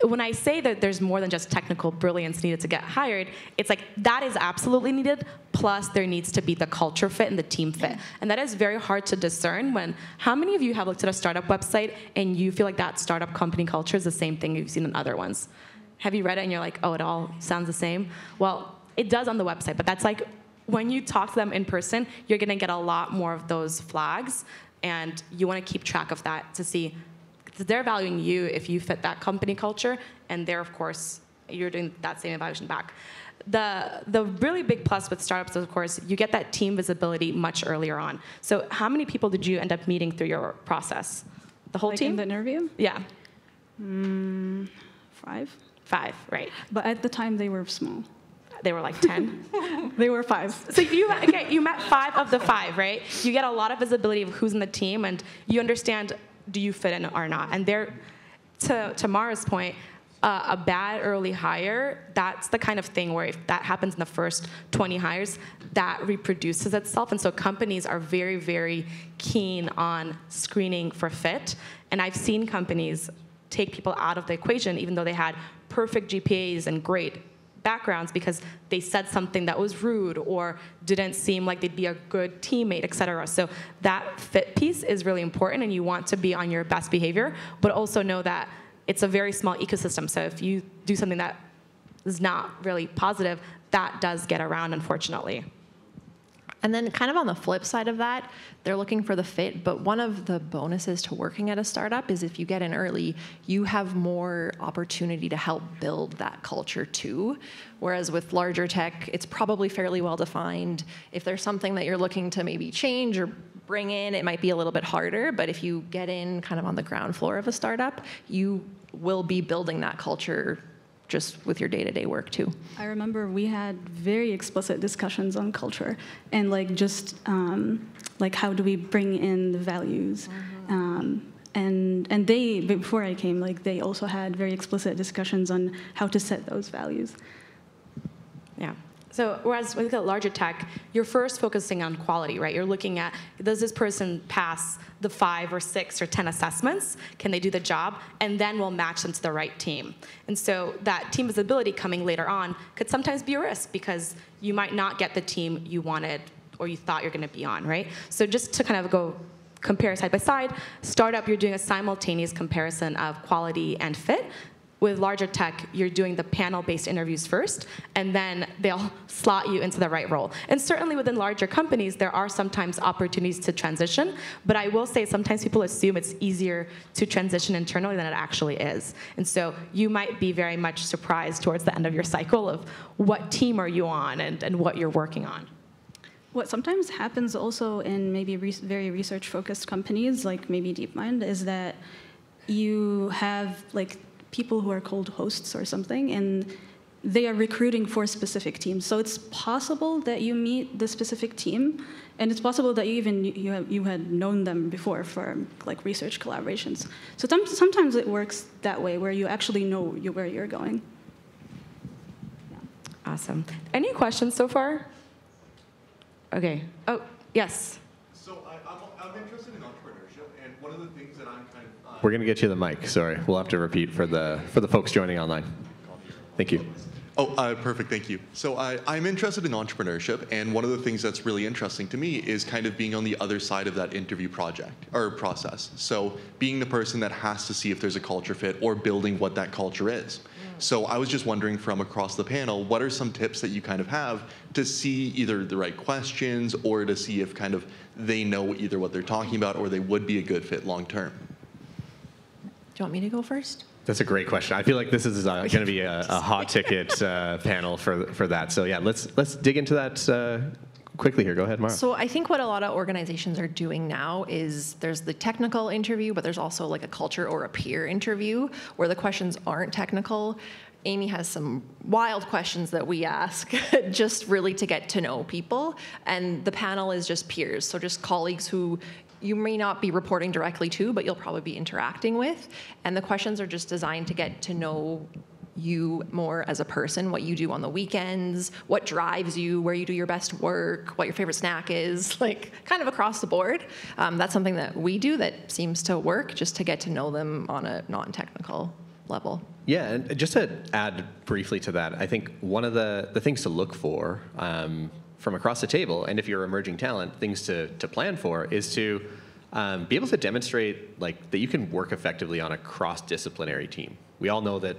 when I say that there's more than just technical brilliance needed to get hired, it's like that is absolutely needed, plus there needs to be the culture fit and the team fit. And that is very hard to discern when, how many of you have looked at a startup website and you feel like that startup company culture is the same thing you've seen in other ones? Have you read it and you're like, oh, it all sounds the same? Well, it does on the website, but that's like, when you talk to them in person, you're gonna get a lot more of those flags, and you wanna keep track of that to see they're valuing you if you fit that company culture, and they're, of course, you're doing that same evaluation back. The, the really big plus with startups, of course, you get that team visibility much earlier on. So how many people did you end up meeting through your process? The whole like team? In the interview? Yeah. Mm, five. Five, right. But at the time, they were small. There were like ten. They were fives. So you met, okay, you met five of the five, right? You get a lot of visibility of who's in the team, and you understand, do you fit in or not? And they're, to, to Mara's point, uh, a bad early hire, that's the kind of thing where if that happens in the first twenty hires, that reproduces itself. And so companies are very, very keen on screening for fit. And I've seen companies take people out of the equation, even though they had perfect G P As and great backgrounds, because they said something that was rude or didn't seem like they'd be a good teammate, et cetera. So that fit piece is really important, and you want to be on your best behavior, but also know that it's a very small ecosystem. So if you do something that is not really positive, that does get around, unfortunately. And then kind of on the flip side of that, they're looking for the fit, but one of the bonuses to working at a startup is if you get in early, you have more opportunity to help build that culture too. Whereas with larger tech, it's probably fairly well defined. If there's something that you're looking to maybe change or bring in, it might be a little bit harder, but if you get in kind of on the ground floor of a startup, you will be building that culture just with your day-to-day work too. I remember we had very explicit discussions on culture and like just um, like how do we bring in the values, mm-hmm. um, and and they before I came like they also had very explicit discussions on how to set those values. Yeah. So whereas with larger tech, you're first focusing on quality, right? You're looking at, does this person pass the five or six or ten assessments? Can they do the job? And then we'll match them to the right team. And so that team visibility coming later on could sometimes be a risk because you might not get the team you wanted or you thought you're going to be on, right? So just to kind of go compare side by side, startup, you're doing a simultaneous comparison of quality and fit. With larger tech, you're doing the panel-based interviews first, and then they'll slot you into the right role. And certainly within larger companies, there are sometimes opportunities to transition, but I will say sometimes people assume it's easier to transition internally than it actually is. And so you might be very much surprised towards the end of your cycle of what team are you on and, and what you're working on. What sometimes happens also in maybe re- very research-focused companies, like maybe DeepMind, is that you have like people who are called hosts or something, and they are recruiting for specific teams. So it's possible that you meet the specific team, and it's possible that you even you have, you had known them before for like research collaborations. So sometimes it works that way, where you actually know you, where you're going. Yeah. Awesome. Any questions so far? Okay. Oh, yes. So I, I'm, I'm interested in entrepreneurship, and one of the things that I'm kind of We're going to get you the mic. Sorry, we'll have to repeat for the for the folks joining online. Thank you. Oh, uh, perfect. Thank you. So I, I'm interested in entrepreneurship, and one of the things that's really interesting to me is kind of being on the other side of that interview project or process. So being the person that has to see if there's a culture fit or building what that culture is. So I was just wondering from across the panel, what are some tips that you kind of have to see either the right questions or to see if kind of they know either what they're talking about or they would be a good fit long term? Do you want me to go first? That's a great question. I feel like this is uh, going to be a, a hot ticket uh, panel for for that. So yeah, let's let's dig into that uh, quickly here. Go ahead, Mara. So I think what a lot of organizations are doing now is there's the technical interview, but there's also like a culture or a peer interview where the questions aren't technical. Amii has some wild questions that we ask just really to get to know people, and the panel is just peers, so just colleagues who you may not be reporting directly to, but you'll probably be interacting with. And the questions are just designed to get to know you more as a person, what you do on the weekends, what drives you, where you do your best work, what your favorite snack is, like kind of across the board. Um, that's something that we do that seems to work, just to get to know them on a non-technical level. Yeah, and just to add briefly to that, I think one of the, the things to look for um, from across the table, and if you're emerging talent, things to, to plan for is to um, be able to demonstrate like that you can work effectively on a cross-disciplinary team. We all know that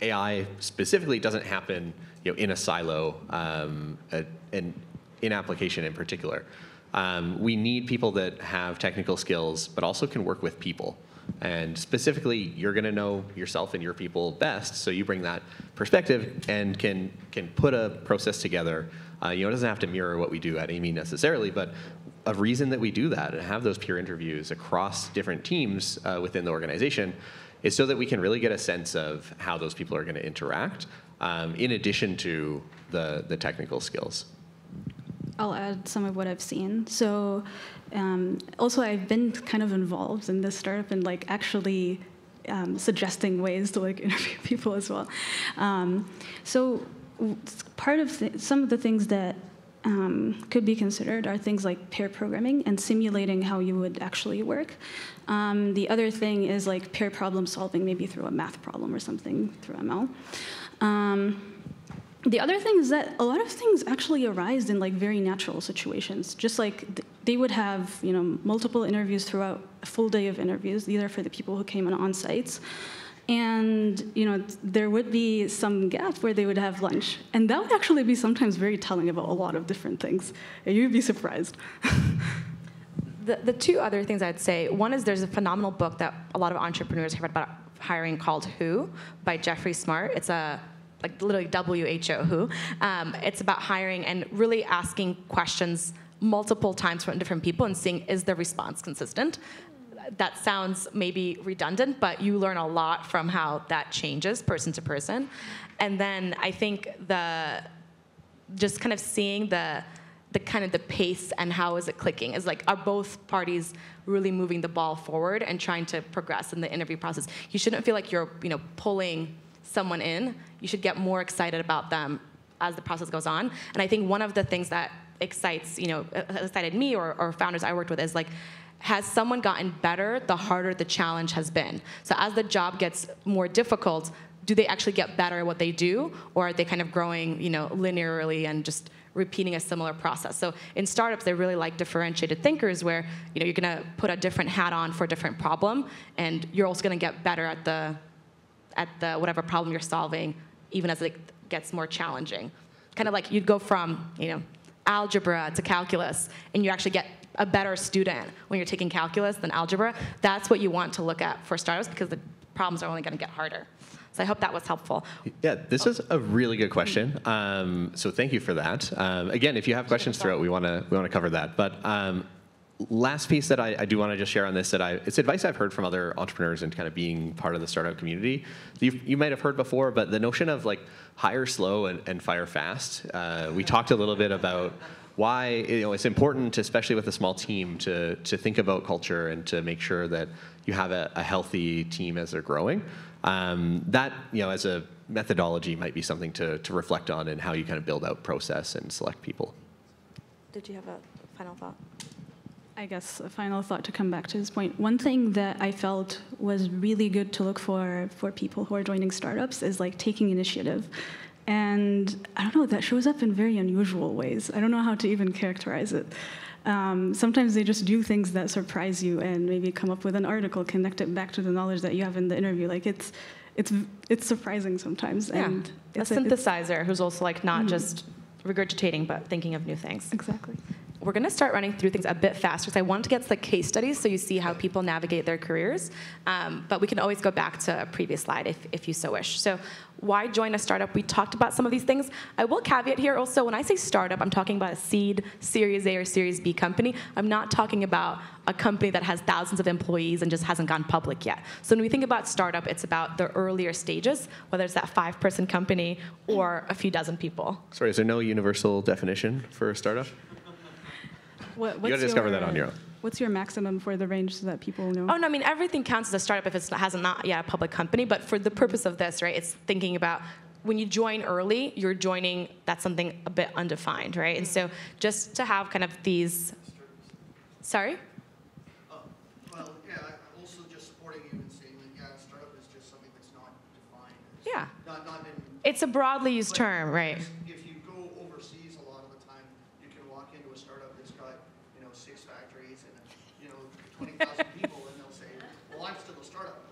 A I specifically doesn't happen you know, in a silo, um, a, an, in application in particular. Um, we need people that have technical skills, but also can work with people. And specifically, you're going to know yourself and your people best, so you bring that perspective and can can put a process together. Uh, you know, it doesn't have to mirror what we do at Amii necessarily, but a reason that we do that and have those peer interviews across different teams uh, within the organization is so that we can really get a sense of how those people are going to interact, um, in addition to the, the technical skills. I'll add some of what I've seen. So um, also, I've been kind of involved in this startup and like actually um, suggesting ways to like interview people as well. Um, so part of th some of the things that um, could be considered are things like pair programming and simulating how you would actually work. Um, the other thing is like pair problem solving, maybe through a math problem or something through M L. Um, The other thing is that a lot of things actually arise in like very natural situations. Just like th they would have, you know, multiple interviews throughout a full day of interviews. These are for the people who came on on sites, and you know there would be some gap where they would have lunch, and that would actually be sometimes very telling about a lot of different things. You'd be surprised. the the two other things I'd say. One is there's a phenomenal book that a lot of entrepreneurs have read about hiring called Who by Jeffrey Smart. It's a like literally W H O, who. Um, it's about hiring and really asking questions multiple times from different people and seeing, is the response consistent? That sounds maybe redundant, but you learn a lot from how that changes person to person. And then I think the, just kind of seeing the, the kind of the pace and how is it clicking is like, are both parties really moving the ball forward and trying to progress in the interview process? You shouldn't feel like you're, you know, pulling someone in. You should get more excited about them as the process goes on. And I think one of the things that excites, you know, excited me or, or founders I worked with is like, has someone gotten better the harder the challenge has been? So as the job gets more difficult, do they actually get better at what they do, or are they kind of growing, you know, linearly and just repeating a similar process? So in startups, they really like differentiated thinkers where, you know, you're going to put a different hat on for a different problem, and you're also going to get better at the at the whatever problem you're solving, even as it gets more challenging. Kind of like you'd go from, you know, algebra to calculus, and you actually get a better student when you're taking calculus than algebra. That's what you want to look at for startups, because the problems are only going to get harder. So I hope that was helpful. Yeah, this is a really good question. Um, so thank you for that. Um, again, if you have questions throughout, we want to we want to cover that. But um, last piece that I, I do want to just share on this, that I, it's advice I've heard from other entrepreneurs and kind of being part of the startup community. You've, you might have heard before, but the notion of like hire slow and, and fire fast. Uh, we talked a little bit about why, you know, it's important, especially with a small team, to, to think about culture and to make sure that you have a, a healthy team as they're growing. Um, that, you know, as a methodology might be something to, to reflect on and how you kind of build out process and select people. Did you have a final thought? I guess a final thought to come back to this point. One thing that I felt was really good to look for for people who are joining startups is like taking initiative. And I don't know, that shows up in very unusual ways. I don't know how to even characterize it. Um, sometimes they just do things that surprise you and maybe come up with an article, connect it back to the knowledge that you have in the interview. Like it's it's it's surprising sometimes. Yeah. And it's a synthesizer who's also like not mm-hmm. just regurgitating, but thinking of new things. Exactly. We're going to start running through things a bit faster. So I want to get to the case studies so you see how people navigate their careers. Um, but we can always go back to a previous slide if, if you so wish. So why join a startup? We talked about some of these things. I will caveat here also, when I say startup, I'm talking about a seed, Series A or Series B company. I'm not talking about a company that has thousands of employees and just hasn't gone public yet. So when we think about startup, it's about the earlier stages, whether it's that five-person company or a few dozen people. Sorry, is there no universal definition for a startup? What, what's you gotta discover your, that on your own. What's your maximum for the range so that people know? Oh, no, I mean, everything counts as a startup if it hasn't not yet a public company. But for the purpose of this, right, it's thinking about when you join early, you're joining, that's something a bit undefined, right? And so just to have kind of these, sorry? Uh, well, yeah, I'm also just supporting you and saying that, yeah, startup is just something that's not defined. It's yeah. Not, not in, it's a broadly used term, right? twenty thousand people, and they'll say, well, I'm still a startup.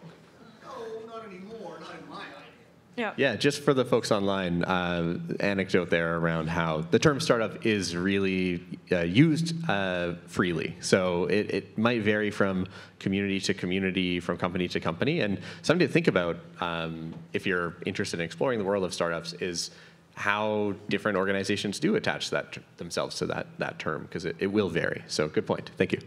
No, not anymore, not in my idea. Yeah, yeah, just for the folks online, uh, anecdote there around how the term startup is really uh, used uh, freely. So it, it might vary from community to community, from company to company. And something to think about um, if you're interested in exploring the world of startups is how different organizations do attach that themselves to that, that term, because it, it will vary. So good point. Thank you.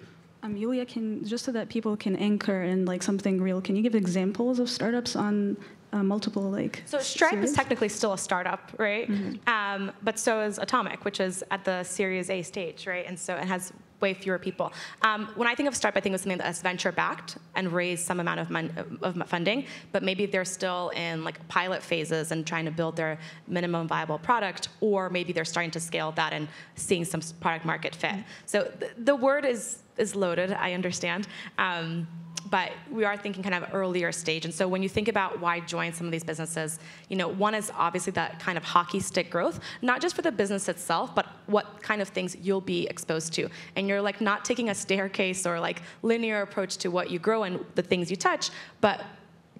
Um, Yulia, can, just so that people can anchor in like something real, can you give examples of startups on uh, multiple like? So Stripe series? is technically still a startup, right? Mm-hmm. um, but so is Atomic, which is at the Series A stage, right? And so it has way fewer people. Um, when I think of Stripe, I think of something that's venture-backed and raised some amount of, mon of funding, but maybe they're still in like pilot phases and trying to build their minimum viable product, or maybe they're starting to scale that and seeing some product market fit. Mm-hmm. So th the word is, is loaded, I understand. Um, but we are thinking kind of earlier stage. And so when you think about why join some of these businesses, you know, one is obviously that kind of hockey stick growth, not just for the business itself, but what kind of things you'll be exposed to. And you're like not taking a staircase or like linear approach to what you grow and the things you touch, but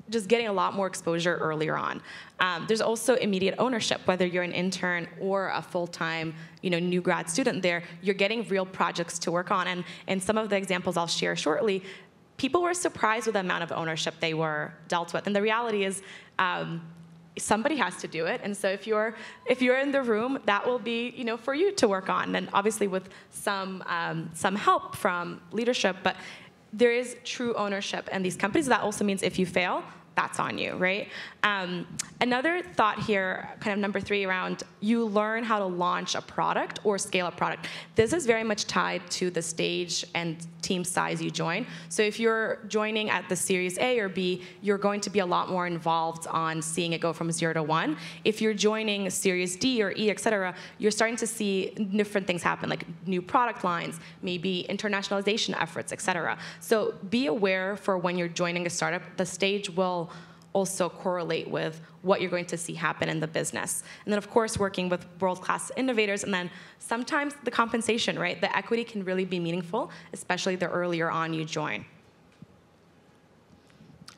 just getting a lot more exposure earlier on. Um, there's also immediate ownership, whether you're an intern or a full-time, you know, new grad student there, you're getting real projects to work on. And, and some of the examples I'll share shortly, people were surprised with the amount of ownership they were dealt with. And the reality is um, somebody has to do it. And so if you're, if you're in the room, that will be, you know, for you to work on. And obviously with some, um, some help from leadership, but there is true ownership in these companies. That also means if you fail, that's on you, right? Um, another thought here, kind of number three around, you learn how to launch a product or scale a product. This is very much tied to the stage and team size you join. So if you're joining at the Series A or B, you're going to be a lot more involved on seeing it go from zero to one. If you're joining Series D or E, et cetera, you're starting to see different things happen, like new product lines, maybe internationalization efforts, et cetera. So be aware for when you're joining a startup, the stage will also correlate with what you're going to see happen in the business. And then, of course, working with world-class innovators, and then sometimes the compensation, right? The equity can really be meaningful, especially the earlier on you join.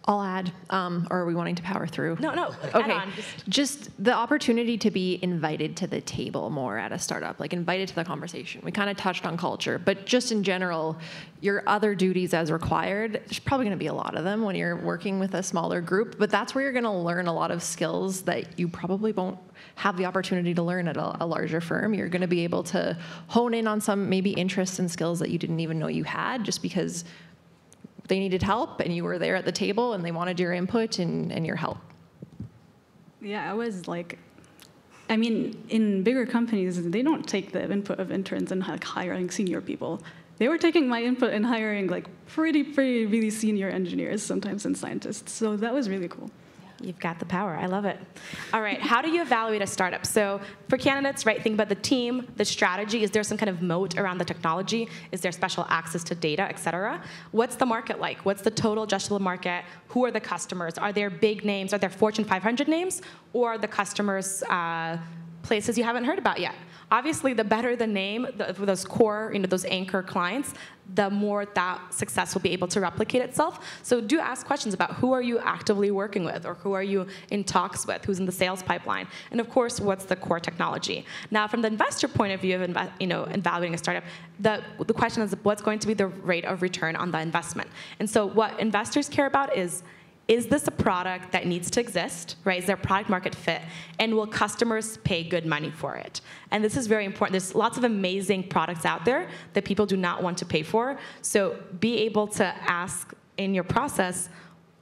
I'll add, um, or are we wanting to power through? No, no, okay. Add on, just. just the opportunity to be invited to the table more at a startup, like invited to the conversation. We kind of touched on culture, but just in general, your other duties as required, there's probably gonna be a lot of them when you're working with a smaller group, but that's where you're gonna learn a lot of skills that you probably won't have the opportunity to learn at a, a larger firm. You're gonna be able to hone in on some maybe interests and skills that you didn't even know you had, just because they needed help, and you were there at the table, and they wanted your input and, and your help. Yeah, I was like, I mean, in bigger companies, they don't take the input of interns and like hiring senior people. They were taking my input and hiring like pretty, pretty, really senior engineers sometimes and scientists. So that was really cool. You've got the power. I love it. All right. How do you evaluate a startup? So for candidates, right, think about the team, the strategy. Is there some kind of moat around the technology? Is there special access to data, et cetera? What's the market like? What's the total addressable market? Who are the customers? Are there big names? Are there Fortune five hundred names? Or are the customers uh, places you haven't heard about yet? Obviously, the better the name, the, for those core, you know, those anchor clients, the more that success will be able to replicate itself. So do ask questions about who are you actively working with, or who are you in talks with, who's in the sales pipeline, and of course, what's the core technology. Now, from the investor point of view of inv you know, evaluating a startup, the, the question is what's going to be the rate of return on the investment. And so what investors care about is, is this a product that needs to exist, right? Is there product market fit? And will customers pay good money for it? And this is very important. There's lots of amazing products out there that people do not want to pay for. So be able to ask in your process,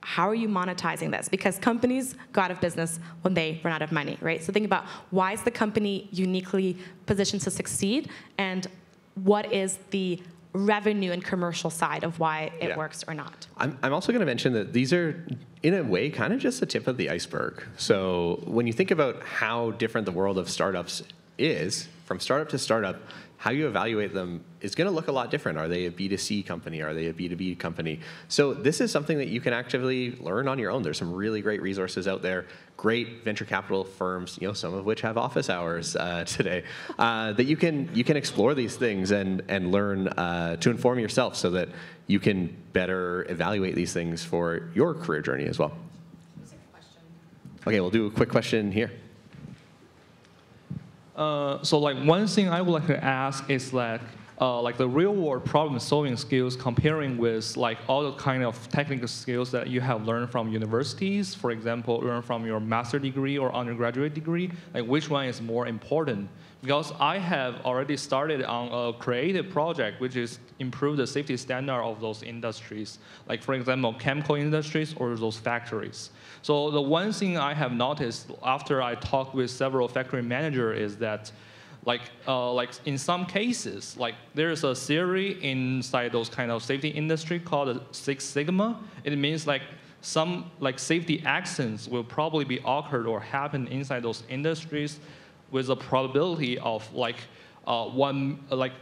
how are you monetizing this? Because companies go out of business when they run out of money, right? So think about, why is the company uniquely positioned to succeed? And what is the revenue and commercial side of why it yeah. works or not. I'm, I'm also going to mention that these are, in a way, kind of just the tip of the iceberg. So when you think about how different the world of startups is, from startup to startup, how you evaluate them is going to look a lot different. Are they a B two C company? Are they a B two B company? So this is something that you can actively learn on your own. There's some really great resources out there, great venture capital firms, you know, some of which have office hours uh, today, uh, that you can you can explore these things and and learn uh, to inform yourself so that you can better evaluate these things for your career journey as well. Okay, we'll do a quick question here. Uh, so like one thing I would like to ask is like uh, like the real world problem solving skills comparing with like all the kind of technical skills that you have learned from universities, for example, learned from your master degree or undergraduate degree, like which one is more important? Because I have already started on a creative project which is improve the safety standard of those industries, like for example, chemical industries or those factories. So the one thing I have noticed after I talked with several factory managers is that like, uh, like in some cases, like there's a theory inside those kind of safety industry called the Six Sigma. It means like some like safety accidents will probably be occurred or happen inside those industries with a probability of like uh, one like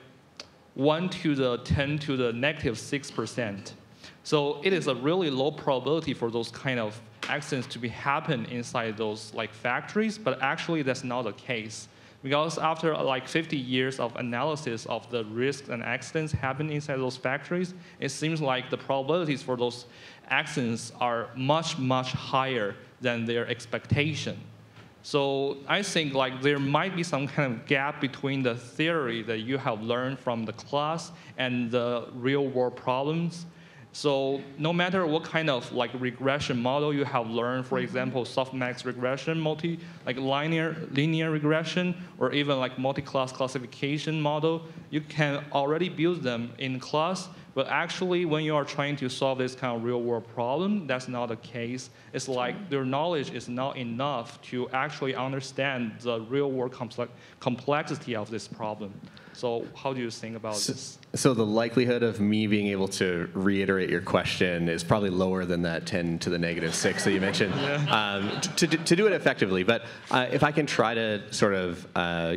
one to the ten to the negative six percent. So it is a really low probability for those kind of accidents to be happen inside those like factories, but actually that's not the case. Because after like fifty years of analysis of the risks and accidents happening inside those factories, it seems like the probabilities for those accidents are much, much higher than their expectation. So I think like there might be some kind of gap between the theory that you have learned from the class and the real world problems. So no matter what kind of like regression model you have learned, for example, softmax regression, multi like linear linear regression, or even like multi-class classification model, you can already build them in class. But actually, when you are trying to solve this kind of real-world problem, that's not the case. It's like their knowledge is not enough to actually understand the real-world complex complexity of this problem. So how do you think about so, this? So the likelihood of me being able to reiterate your question is probably lower than that ten to the negative six that you mentioned, yeah. um, to, to do it effectively. But uh, if I can try to sort of uh,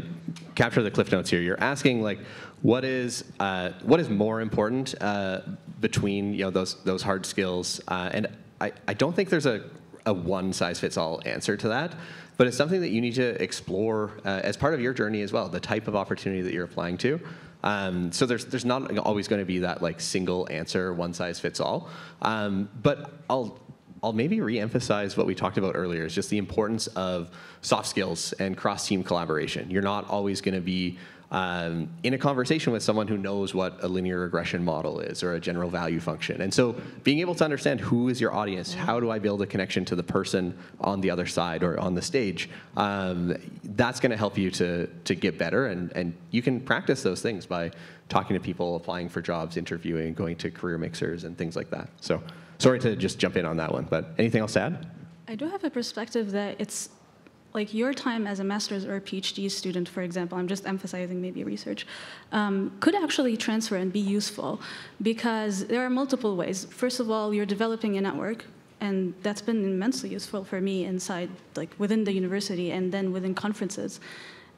capture the cliff notes here, you're asking like, what is uh, what is more important uh, between you know those those hard skills? Uh, and I, I don't think there's a a one-size-fits-all answer to that, but it's something that you need to explore uh, as part of your journey as well, the type of opportunity that you're applying to. Um, so there's there's not always going to be that like single answer, one-size-fits-all. Um, but I'll I'll maybe re-emphasize what we talked about earlier, is just the importance of soft skills and cross-team collaboration. You're not always going to be Um, in a conversation with someone who knows what a linear regression model is or a general value function. And so being able to understand who is your audience, how do I build a connection to the person on the other side or on the stage, um, that's going to help you to, to get better. And, and you can practice those things by talking to people, applying for jobs, interviewing, going to career mixers and things like that. So sorry to just jump in on that one, but anything else to add? I do have a perspective that it's like your time as a master's or a PhD student, for example, I'm just emphasizing maybe research, um, could actually transfer and be useful because there are multiple ways. First of all, you're developing a network, and that's been immensely useful for me inside, like within the university and then within conferences.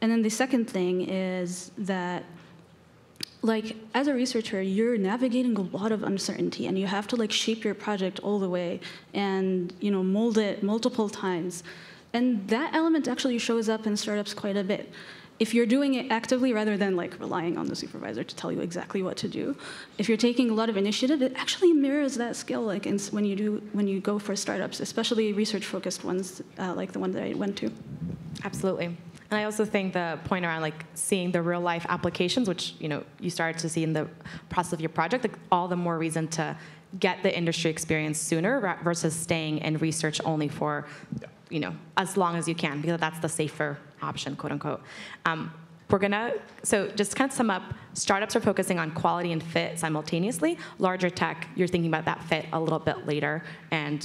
And then the second thing is that, like as a researcher, you're navigating a lot of uncertainty, and you have to like shape your project all the way and you know mold it multiple times. And that element actually shows up in startups quite a bit. If you're doing it actively rather than like relying on the supervisor to tell you exactly what to do, if you're taking a lot of initiative, it actually mirrors that skill like in, when you do when you go for startups, especially research-focused ones uh, like the one that I went to. Absolutely. And I also think the point around like seeing the real life applications, which you know you started to see in the process of your project, like all the more reason to get the industry experience sooner versus staying in research only for you know as long as you can, because that's the safer option, quote unquote. Um, we're gonna so just kind of sum up. Startups are focusing on quality and fit simultaneously. Larger tech, you're thinking about that fit a little bit later, and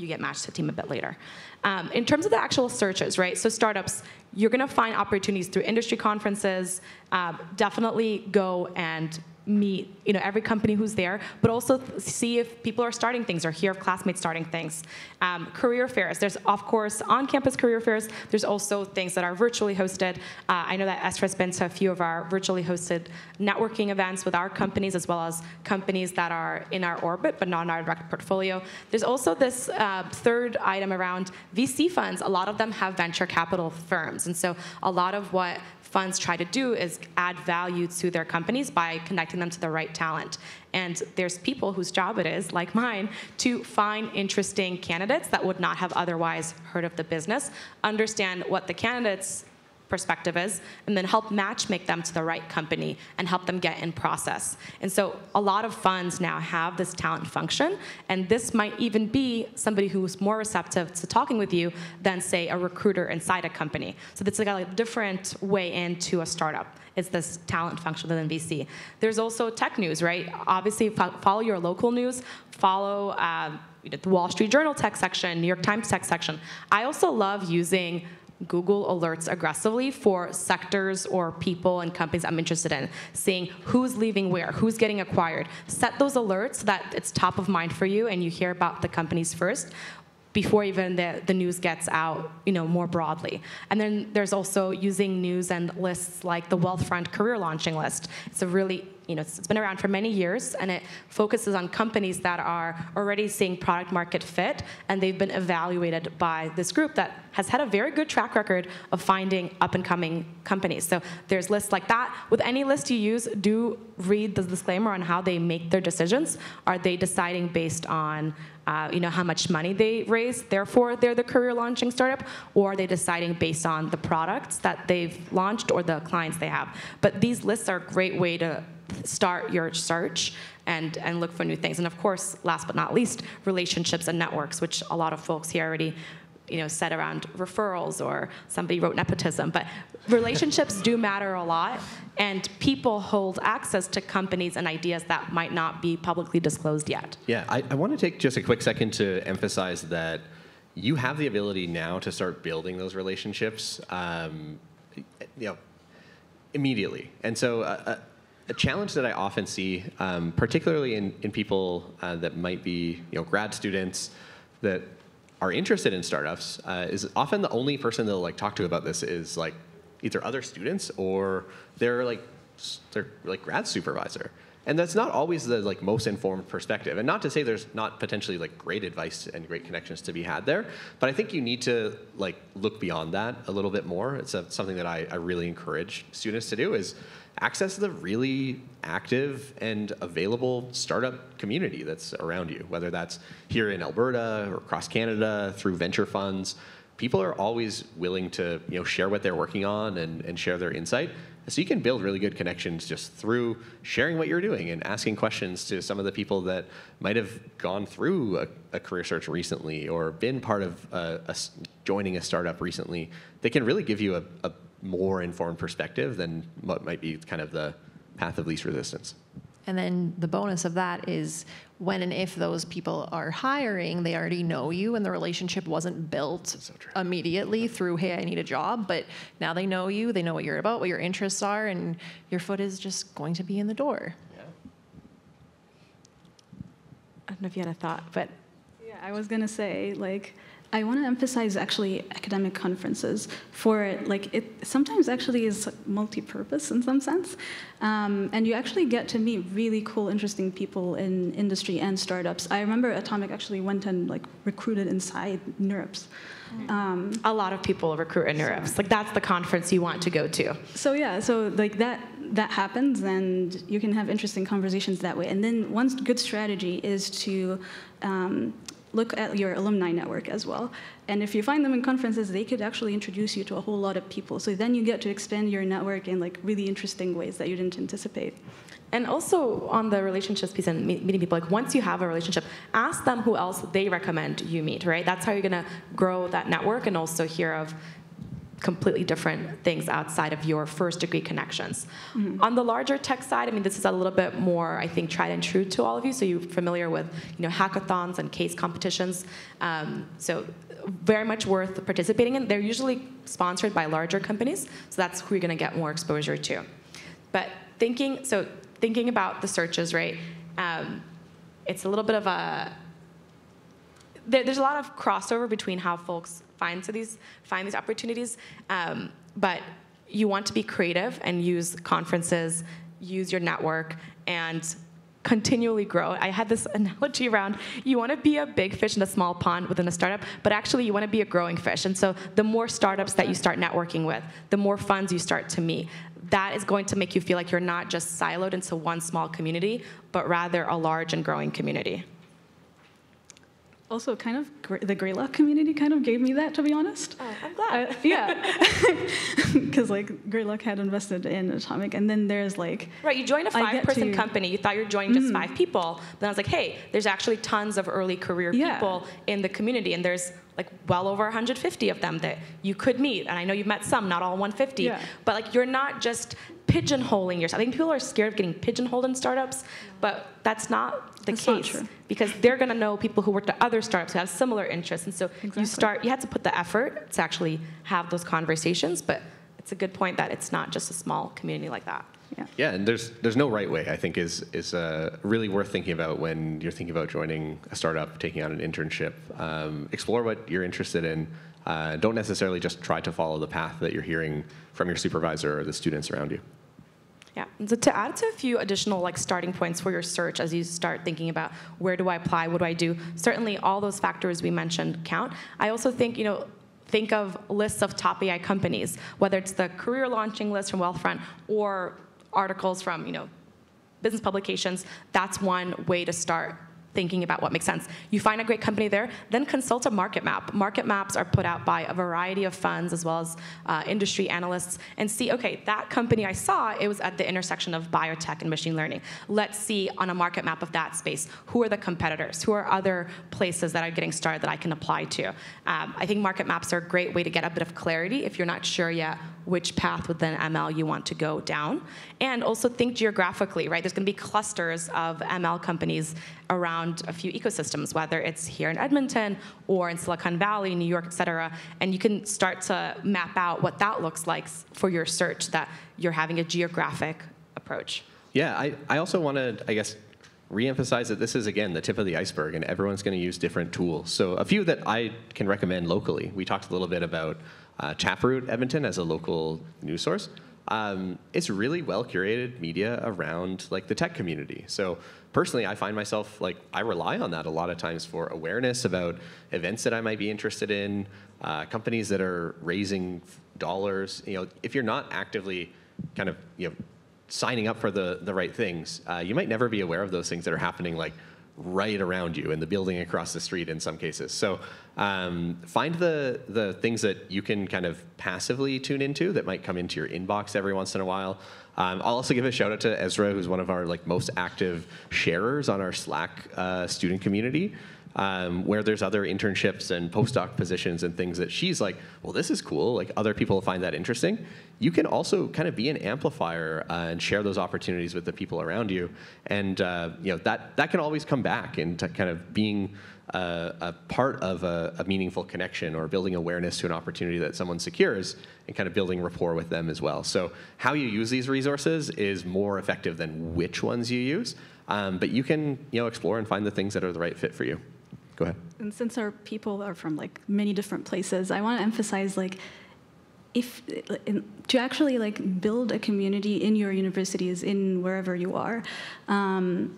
you get matched to a team a bit later. Um, in terms of the actual searches, right? So startups, you're gonna find opportunities through industry conferences. Uh, definitely go and meet you know every company who's there, but also see if people are starting things or hear of classmates starting things. Um, career fairs, there's of course on-campus career fairs. There's also things that are virtually hosted. Uh, I know that Ezra has been to a few of our virtually hosted networking events with our companies, as well as companies that are in our orbit but not in our direct portfolio. There's also this uh, third item around V C funds. A lot of them have venture capital firms, and so a lot of what funds try to do is add value to their companies by connecting them to the right talent. And there's people whose job it is, like mine, to find interesting candidates that would not have otherwise heard of the business, understand what the candidates perspective is, and then help match make them to the right company and help them get in process. And so a lot of funds now have this talent function, and this might even be somebody who's more receptive to talking with you than, say, a recruiter inside a company. So that's like a different way into a startup. It's this talent function within V C. There's also tech news, right? Obviously, fo follow your local news, follow uh, the Wall Street Journal tech section, New York Times tech section. I also love using Google alerts aggressively for sectors or people and companies I'm interested in, seeing who's leaving where, who's getting acquired. Set those alerts so that it's top of mind for you and you hear about the companies first before even the, the news gets out, you know, more broadly. And then there's also using news and lists like the Wealthfront career launching list. It's a really, you know, it's, it's been around for many years, and it focuses on companies that are already seeing product market fit, and they've been evaluated by this group that has had a very good track record of finding up-and-coming companies. So there's lists like that. With any list you use, do read the disclaimer on how they make their decisions. Are they deciding based on Uh, you know, how much money they raise, therefore they're the career launching startup, or are they deciding based on the products that they've launched or the clients they have? But these lists are a great way to start your search and, and look for new things. And of course, last but not least, relationships and networks, which a lot of folks here already, you know, said around referrals, or somebody wrote nepotism, but relationships do matter a lot, and people hold access to companies and ideas that might not be publicly disclosed yet. Yeah, I, I want to take just a quick second to emphasize that you have the ability now to start building those relationships um, you know, immediately. And so a, a challenge that I often see, um, particularly in, in people uh, that might be, you know, grad students that are interested in startups, uh, is often the only person they'll like talk to about this is like either other students or they're like they're like grad supervisor, and that's not always the like most informed perspective. And not to say there's not potentially like great advice and great connections to be had there, but I think you need to like look beyond that a little bit more. It's a, something that I, I really encourage students to do is access the really active and available startup community that's around you, whether that's here in Alberta or across Canada through venture funds. People are always willing to, you know, share what they're working on and, and share their insight. So you can build really good connections just through sharing what you're doing and asking questions to some of the people that might have gone through a, a career search recently or been part of a, a, joining a startup recently. They can really give you a, a more informed perspective than what might be kind of the path of least resistance. And then the bonus of that is when and if those people are hiring, they already know you, and the relationship wasn't built so immediately through, hey, I need a job, but now they know you, they know what you're about, what your interests are, and your foot is just going to be in the door. Yeah. I don't know if you had a thought, but... Yeah, I was gonna say, like, I want to emphasize actually academic conferences for like it sometimes actually is multi-purpose in some sense, um, and you actually get to meet really cool, interesting people in industry and startups. I remember Atomic actually went and like recruited inside NeurIPS. Um, a lot of people recruit in NeurIPS. Like that's the conference you want to go to. So yeah, so like that that happens, and you can have interesting conversations that way. And then one good strategy is to um, look at your alumni network as well. And if you find them in conferences, they could actually introduce you to a whole lot of people. So then you get to expand your network in like really interesting ways that you didn't anticipate. And also on the relationships piece and meeting people, like once you have a relationship, ask them who else they recommend you meet, right? That's how you're gonna grow that network and also hear of completely different things outside of your first degree connections. Mm-hmm. On the larger tech side, I mean, this is a little bit more, I think, tried and true to all of you, so you're familiar with, you know, hackathons and case competitions. Um, so very much worth participating in. They're usually sponsored by larger companies, so that's who you're gonna get more exposure to. But thinking, so thinking about the searches, right? Um, it's a little bit of a, there, there's a lot of crossover between how folks find so these find these opportunities, um, but you want to be creative and use conferences, use your network, and continually grow. I had this analogy around you want to be a big fish in a small pond within a startup, but actually you want to be a growing fish. And so the more startups that you start networking with, the more funds you start to meet. That is going to make you feel like you're not just siloed into one small community, but rather a large and growing community. also kind of the Greylock community kind of gave me that, to be honest. Oh, I'm glad. Uh, yeah, because like Greylock had invested in Atomic, and then there's like right. You joined a five-person company. You thought you were joining just mm. five people, but I was like, hey, there's actually tons of early career yeah. people in the community, and there's like well over one hundred fifty of them that you could meet. And I know you've met some, not all one hundred fifty, yeah. but like you're not just pigeonholing yourself. I think people are scared of getting pigeonholed in startups, but that's not the that's case not because they're going to know people who worked at other startups who have similar interests. And so exactly. you start, you have to put the effort to actually have those conversations, but it's a good point that it's not just a small community like that. Yeah, yeah, and there's there's no right way, I think, is is uh, really worth thinking about when you're thinking about joining a startup, taking out an internship. Um, explore what you're interested in. Uh, don't necessarily just try to follow the path that you're hearing from your supervisor or the students around you. Yeah, so to add to a few additional like starting points for your search as you start thinking about where do I apply, what do I do, certainly all those factors we mentioned count. I also think, you know, think of lists of top A I companies, whether it's the career launching list from Wealthfront or articles from, you know, business publications. That's one way to start thinking about what makes sense. You find a great company there, then consult a market map. Market maps are put out by a variety of funds as well as uh, industry analysts, and see, okay, that company I saw, it was at the intersection of biotech and machine learning. Let's see on a market map of that space, who are the competitors? Who are other places that are getting started that I can apply to? Um, I think market maps are a great way to get a bit of clarity if you're not sure yet which path within M L you want to go down. And also think geographically, right? There's gonna be clusters of M L companies around a few ecosystems, whether it's here in Edmonton or in Silicon Valley, New York, et cetera. And you can start to map out what that looks like for your search, that you're having a geographic approach. Yeah, I, I also want to, I guess, reemphasize that this is, again, the tip of the iceberg, and everyone's going to use different tools. So a few that I can recommend locally. We talked a little bit about uh, Taproot Edmonton as a local news source. Um, it's really well curated media around like the tech community. So personally, I find myself like I rely on that a lot of times for awareness about events that I might be interested in, uh, companies that are raising dollars. You know, if you're not actively kind of you know signing up for the the right things, uh, you might never be aware of those things that are happening like right around you in the building across the street in some cases. So um, find the, the things that you can kind of passively tune into that might come into your inbox every once in a while. Um, I'll also give a shout out to Ezra, who's one of our like most active sharers on our Slack uh, student community, um, where there's other internships and postdoc positions and things that she's like, well, this is cool, like other people find that interesting. You can also kind of be an amplifier uh, and share those opportunities with the people around you. And uh, you know that, that can always come back into kind of being a, a part of a, a meaningful connection or building awareness to an opportunity that someone secures and kind of building rapport with them as well. So how you use these resources is more effective than which ones you use. Um, but you can you know, explore and find the things that are the right fit for you. Go ahead. And since our people are from like many different places, I want to emphasize like, If, to actually like build a community in your universities, in wherever you are, um,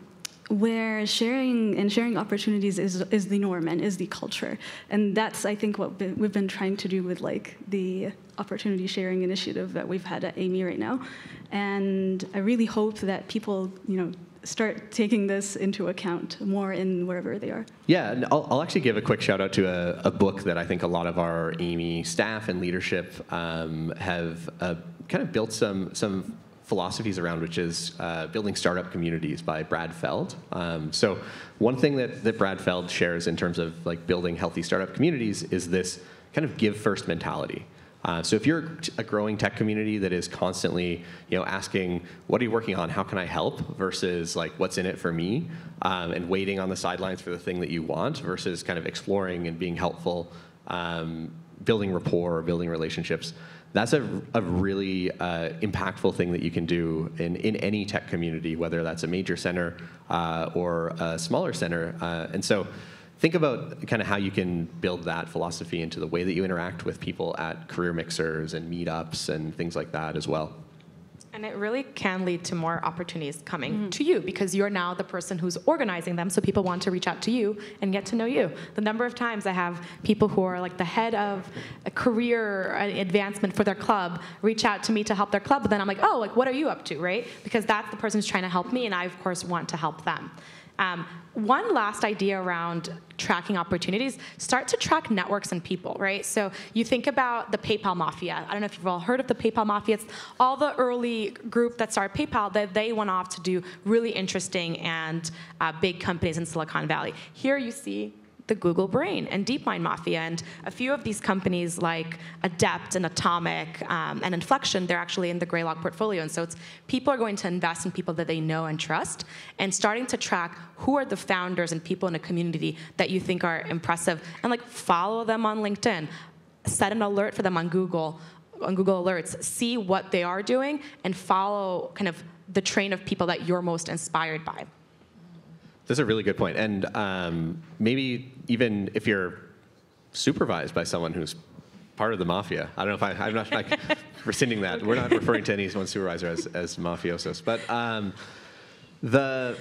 where sharing and sharing opportunities is, is the norm and is the culture. And that's, I think, what we've been trying to do with like the opportunity sharing initiative that we've had at Amii right now. And I really hope that people, you know, start taking this into account more in wherever they are. Yeah, and I'll, I'll actually give a quick shout out to a, a book that I think a lot of our Amii staff and leadership um, have uh, kind of built some some philosophies around, which is uh, Building Startup Communities by Brad Feld. Um, so one thing that, that Brad Feld shares in terms of like building healthy startup communities is this kind of give first mentality. Uh, so if you're a growing tech community that is constantly, you know, asking, what are you working on? How can I help? Versus like, what's in it for me? Um, and waiting on the sidelines for the thing that you want versus kind of exploring and being helpful, um, building rapport, building relationships. That's a, a really uh, impactful thing that you can do in, in any tech community, whether that's a major center uh, or a smaller center. Uh, and so think about kind of how you can build that philosophy into the way that you interact with people at career mixers and meetups and things like that as well. And it really can lead to more opportunities coming mm-hmm. to you because you're now the person who's organizing them, so people want to reach out to you and get to know you. The number of times I have people who are like the head of a career advancement for their club reach out to me to help their club, but then I'm like, oh, like what are you up to, right? Because that's the person who's trying to help me, and I, of course, want to help them. Um, one last idea around tracking opportunities, start to track networks and people, right? So you think about the PayPal Mafia. I don't know if you've all heard of the PayPal Mafia. It's all the early group that started PayPal, that they went off to do really interesting and uh, big companies in Silicon Valley. Here you see the Google Brain and DeepMind Mafia, and a few of these companies like Adept and Atomic um, and Inflection, they're actually in the Greylock portfolio. And so it's people are going to invest in people that they know and trust, and starting to track who are the founders and people in a community that you think are impressive, and like follow them on LinkedIn, set an alert for them on Google, on Google Alerts, see what they are doing, and follow kind of the train of people that you're most inspired by. That's a really good point. And um, maybe even if you're supervised by someone who's part of the mafia, I don't know if I, I'm not like, rescinding that. Okay. We're not referring to any one supervisor as, as mafiosos. But um, the,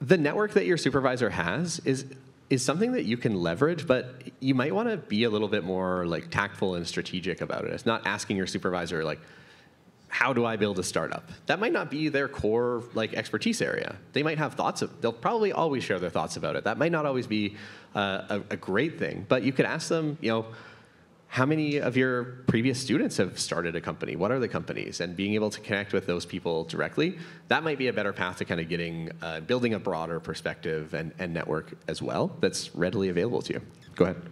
the network that your supervisor has is, is something that you can leverage, but you might want to be a little bit more like tactful and strategic about it. It's not asking your supervisor, like, how do I build a startup? That might not be their core like expertise area. They might have thoughts of, they'll probably always share their thoughts about it. That might not always be uh, a, a great thing, but you could ask them, you know, how many of your previous students have started a company? What are the companies? And being able to connect with those people directly, that might be a better path to kind of getting, uh, building a broader perspective and, and network as well that's readily available to you. Go ahead.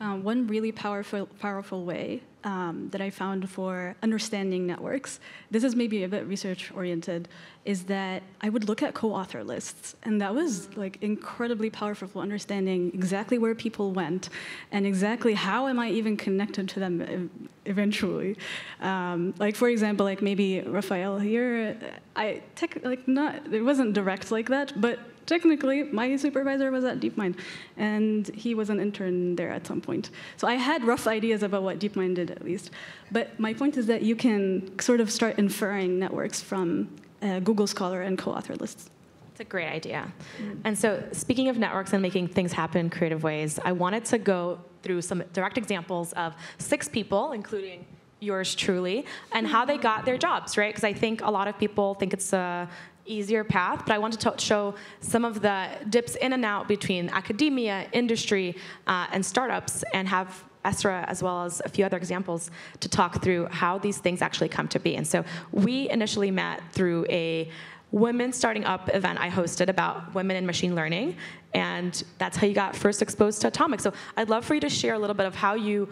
Uh, one really powerful, powerful way um, that I found for understanding networks, this is maybe a bit research-oriented, is that I would look at co-author lists. And that was like incredibly powerful for understanding exactly where people went and exactly how am I even connected to them eventually. Um, like, for example, like maybe Raphael here, I tech, like not, it wasn't direct like that, but technically, my supervisor was at DeepMind, and he was an intern there at some point. So I had rough ideas about what DeepMind did, at least. But my point is that you can sort of start inferring networks from uh, Google Scholar and co-author lists. It's a great idea. Mm-hmm. And so speaking of networks and making things happen in creative ways, I wanted to go through some direct examples of six people, including yours truly, and how they got their jobs, right? Because I think a lot of people think it's a easier path, but I want to show some of the dips in and out between academia, industry, uh, and startups, and have Ezra, as well as a few other examples, to talk through how these things actually come to be. And so we initially met through a Women Starting Up event I hosted about women in machine learning, and that's how you got first exposed to Atomic. So I'd love for you to share a little bit of how you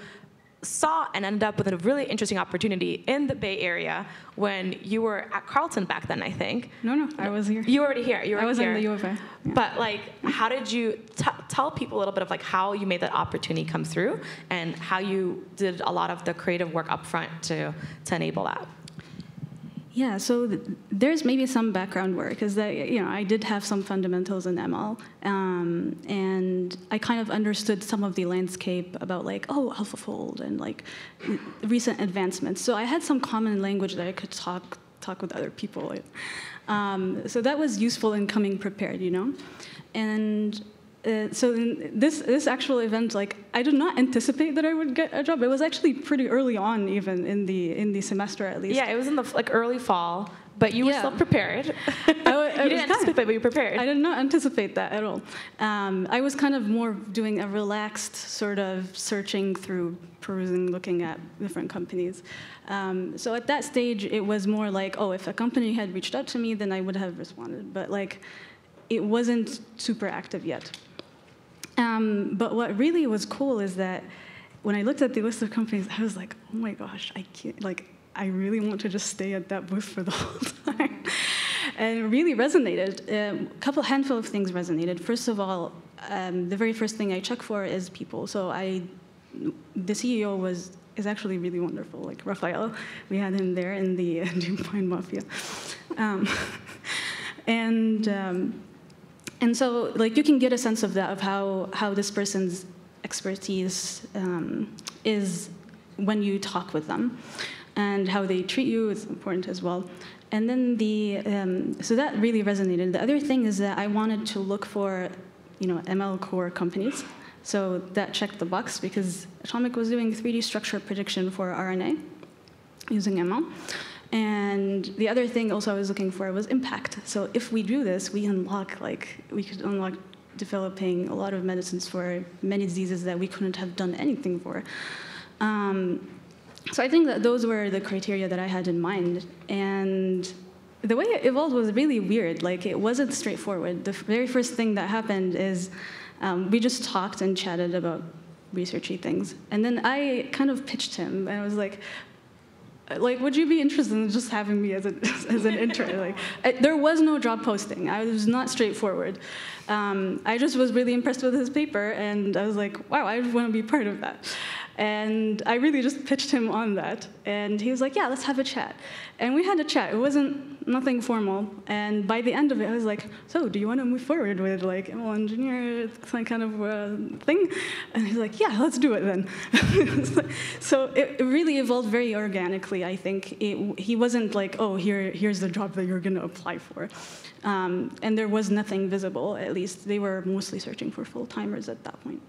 saw and ended up with a really interesting opportunity in the Bay Area when you were at Carleton back then, I think. No, no, I was here. You were already here. You were I was here. in the U of A. Yeah. But like, how did you t tell people a little bit of like how you made that opportunity come through and how you did a lot of the creative work up front to, to enable that? Yeah, so th there's maybe some background work, is that you know I did have some fundamentals in M L, um, and I kind of understood some of the landscape about like oh AlphaFold and like recent advancements. So I had some common language that I could talk talk with other people. Um, so that was useful in coming prepared, you know, and. Uh, so in this this actual event, like I did not anticipate that I would get a job. It was actually pretty early on, even in the in the semester at least. Yeah, it was in the like early fall, but you were yeah. still prepared. I, I you didn't anticipate, but you were prepared. I did not anticipate that at all. Um, I was kind of more doing a relaxed sort of searching through, perusing, looking at different companies. Um, so at that stage, it was more like, oh, if a company had reached out to me, then I would have responded. But like, it wasn't super active yet. Um, but what really was cool is that when I looked at the list of companies, I was like, oh my gosh, I can't, like, I really want to just stay at that booth for the whole time. And it really resonated. Um, a couple, handful of things resonated. First of all, um, the very first thing I check for is people. So I, the C E O was, is actually really wonderful. Like Raphael, we had him there in the uh, DeepMind Mafia. Um, and, um, And so, like, you can get a sense of that, of how, how this person's expertise um, is when you talk with them. And how they treat you is important as well. And then the, um, so that really resonated. The other thing is that I wanted to look for, you know, M L core companies. So that checked the box, because Atomic was doing three D structure prediction for R N A using M L. And the other thing also I was looking for was impact. So if we do this, we unlock, like, we could unlock developing a lot of medicines for many diseases that we couldn't have done anything for. Um, so I think that those were the criteria that I had in mind. And the way it evolved was really weird. Like, it wasn't straightforward. The very first thing that happened is um, we just talked and chatted about researchy things. And then I kind of pitched him, and I was like, like, would you be interested in just having me as, a, as an intern? Like, I, there was no job posting. I was not straightforward. Um, I just was really impressed with his paper, and I was like, wow, I want to be part of that. And I really just pitched him on that. And he was like, yeah, let's have a chat. And we had a chat. It wasn't nothing formal. And by the end of it, I was like, so do you want to move forward with, like, M L engineer, some kind of uh, thing? And he's like, yeah, let's do it then. So it, it really evolved very organically, I think. It, he wasn't like, oh, here, here's the job that you're going to apply for. Um, and there was nothing visible, at least. They were mostly searching for full-timers at that point.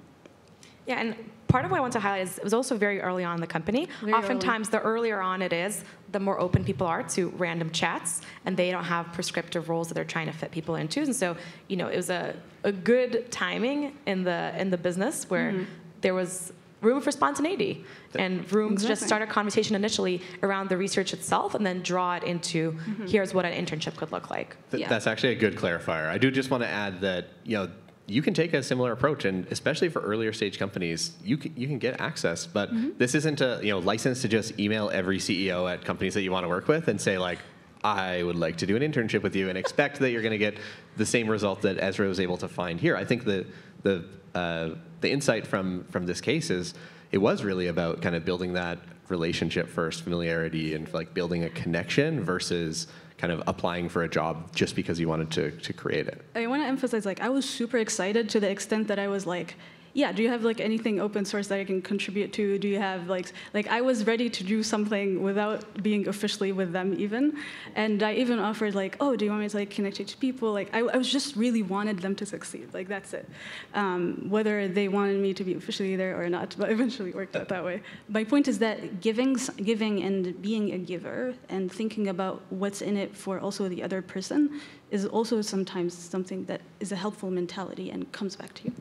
Yeah, and part of what I want to highlight is it was also very early on in the company. Very Oftentimes, early. The earlier on it is, the more open people are to random chats, and they don't have prescriptive roles that they're trying to fit people into. And so, you know, it was a, a good timing in the in the business where mm-hmm. there was room for spontaneity and room exactly. to just start a conversation initially around the research itself and then draw it into mm-hmm. here's what an internship could look like. Th yeah. That's actually a good clarifier. I do just want to add that, you know, you can take a similar approach, and especially for earlier stage companies, you can, you can get access. But mm-hmm. this isn't a you know license to just email every C E O at companies that you want to work with and say, like, I would like to do an internship with you, and expect that you're going to get the same result that Ezra was able to find here. I think the the uh, the insight from from this case is it was really about kind of building that relationship first, familiarity, and like building a connection versus kind of applying for a job just because you wanted to, to create it. I want to emphasize, like, I was super excited to the extent that I was like, yeah, do you have, like, anything open source that I can contribute to? Do you have, like, like I was ready to do something without being officially with them even. And I even offered, like, oh, do you want me to, like, connect you to people? Like, I, I was just really wanted them to succeed. Like, that's it. Um, whether they wanted me to be officially there or not, but eventually it worked out that way. My point is that giving, giving and being a giver and thinking about what's in it for also the other person is also sometimes something that is a helpful mentality and comes back to you.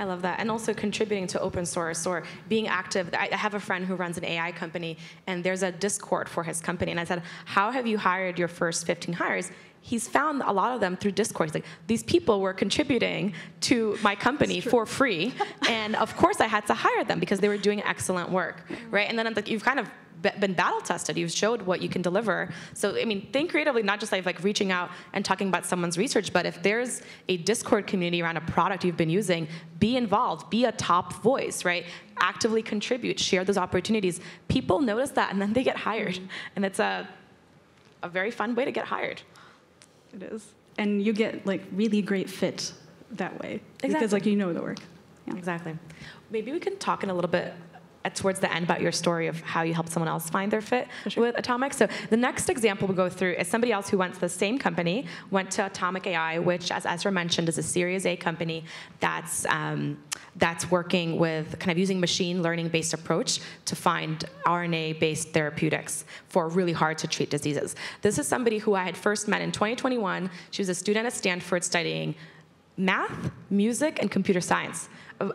I love that. And also contributing to open source or being active. I have a friend who runs an A I company, and there's a Discord for his company. And I said, how have you hired your first fifteen hires? He's found a lot of them through Discord. He's like, these people were contributing to my company for free. And of course I had to hire them because they were doing excellent work, right? And then I'm like, you've kind of been battle tested. You've showed what you can deliver. So I mean, think creatively, not just like, like reaching out and talking about someone's research, but if there's a Discord community around a product you've been using, be involved, be a top voice, right? Actively contribute, share those opportunities. People notice that, and then they get hired. And it's a, a very fun way to get hired. It is. And you get like really great fit that way. Exactly. Because like you know the work. Yeah. Exactly. Maybe we can talk in a little bit towards the end about your story of how you helped someone else find their fit sure. with Atomic. So the next example we'll go through is somebody else who went to the same company, went to Atomic A I, which, as Ezra mentioned, is a Series A company that's um, that's working with kind of using machine learning-based approach to find R N A-based therapeutics for really hard-to-treat diseases. This is somebody who I had first met in twenty twenty-one. She was a student at Stanford studying math, music, and computer science.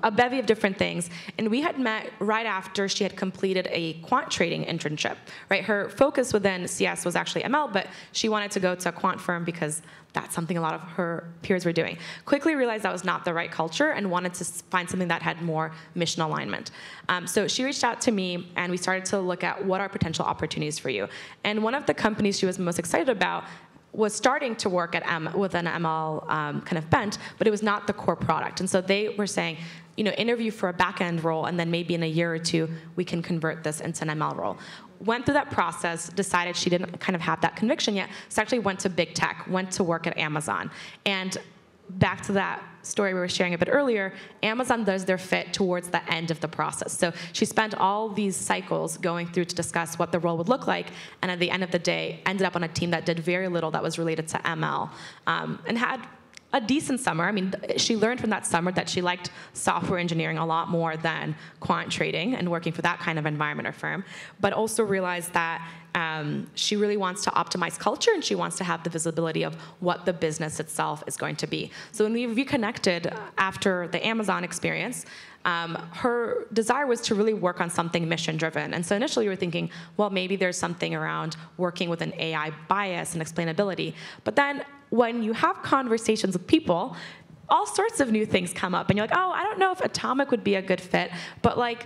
A bevy of different things. And we had met right after she had completed a quant trading internship, right? Her focus within C S was actually M L, but she wanted to go to a quant firm because that's something a lot of her peers were doing. Quickly realized that was not the right culture and wanted to find something that had more mission alignment. Um, so she reached out to me, and we started to look at what are potential opportunities for you. And one of the companies she was most excited about was starting to work at M with an M L um, kind of bent, but it was not the core product. And so they were saying, you know, interview for a back-end role, and then maybe in a year or two, we can convert this into an M L role. Went through that process, decided she didn't kind of have that conviction yet, so actually went to big tech, went to work at Amazon. And back to that story we were sharing a bit earlier, Amazon does their fit towards the end of the process. So she spent all these cycles going through to discuss what the role would look like, and at the end of the day, ended up on a team that did very little that was related to M L, um, and had a decent summer. I mean, she learned from that summer that she liked software engineering a lot more than quant trading and working for that kind of environment or firm, but also realized that um, she really wants to optimize culture and she wants to have the visibility of what the business itself is going to be. So when we reconnected after the Amazon experience, Um, her desire was to really work on something mission-driven. And so initially you were thinking, well, maybe there's something around working with an A I bias and explainability. But then when you have conversations with people, all sorts of new things come up. And you're like, oh, I don't know if Atomic would be a good fit, but like,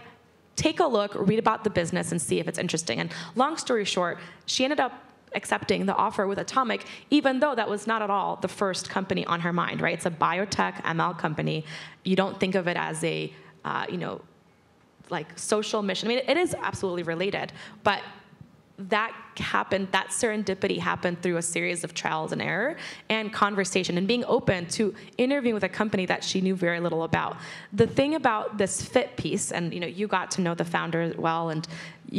take a look, read about the business, and see if it's interesting. And long story short, she ended up accepting the offer with Atomic, even though that was not at all the first company on her mind, right? It's a biotech M L company. You don't think of it as a Uh, you know, like social mission. I mean, it is absolutely related, but that happened, that serendipity happened through a series of trials and error and conversation and being open to interviewing with a company that she knew very little about. The thing about this fit piece, and you know, you got to know the founder well and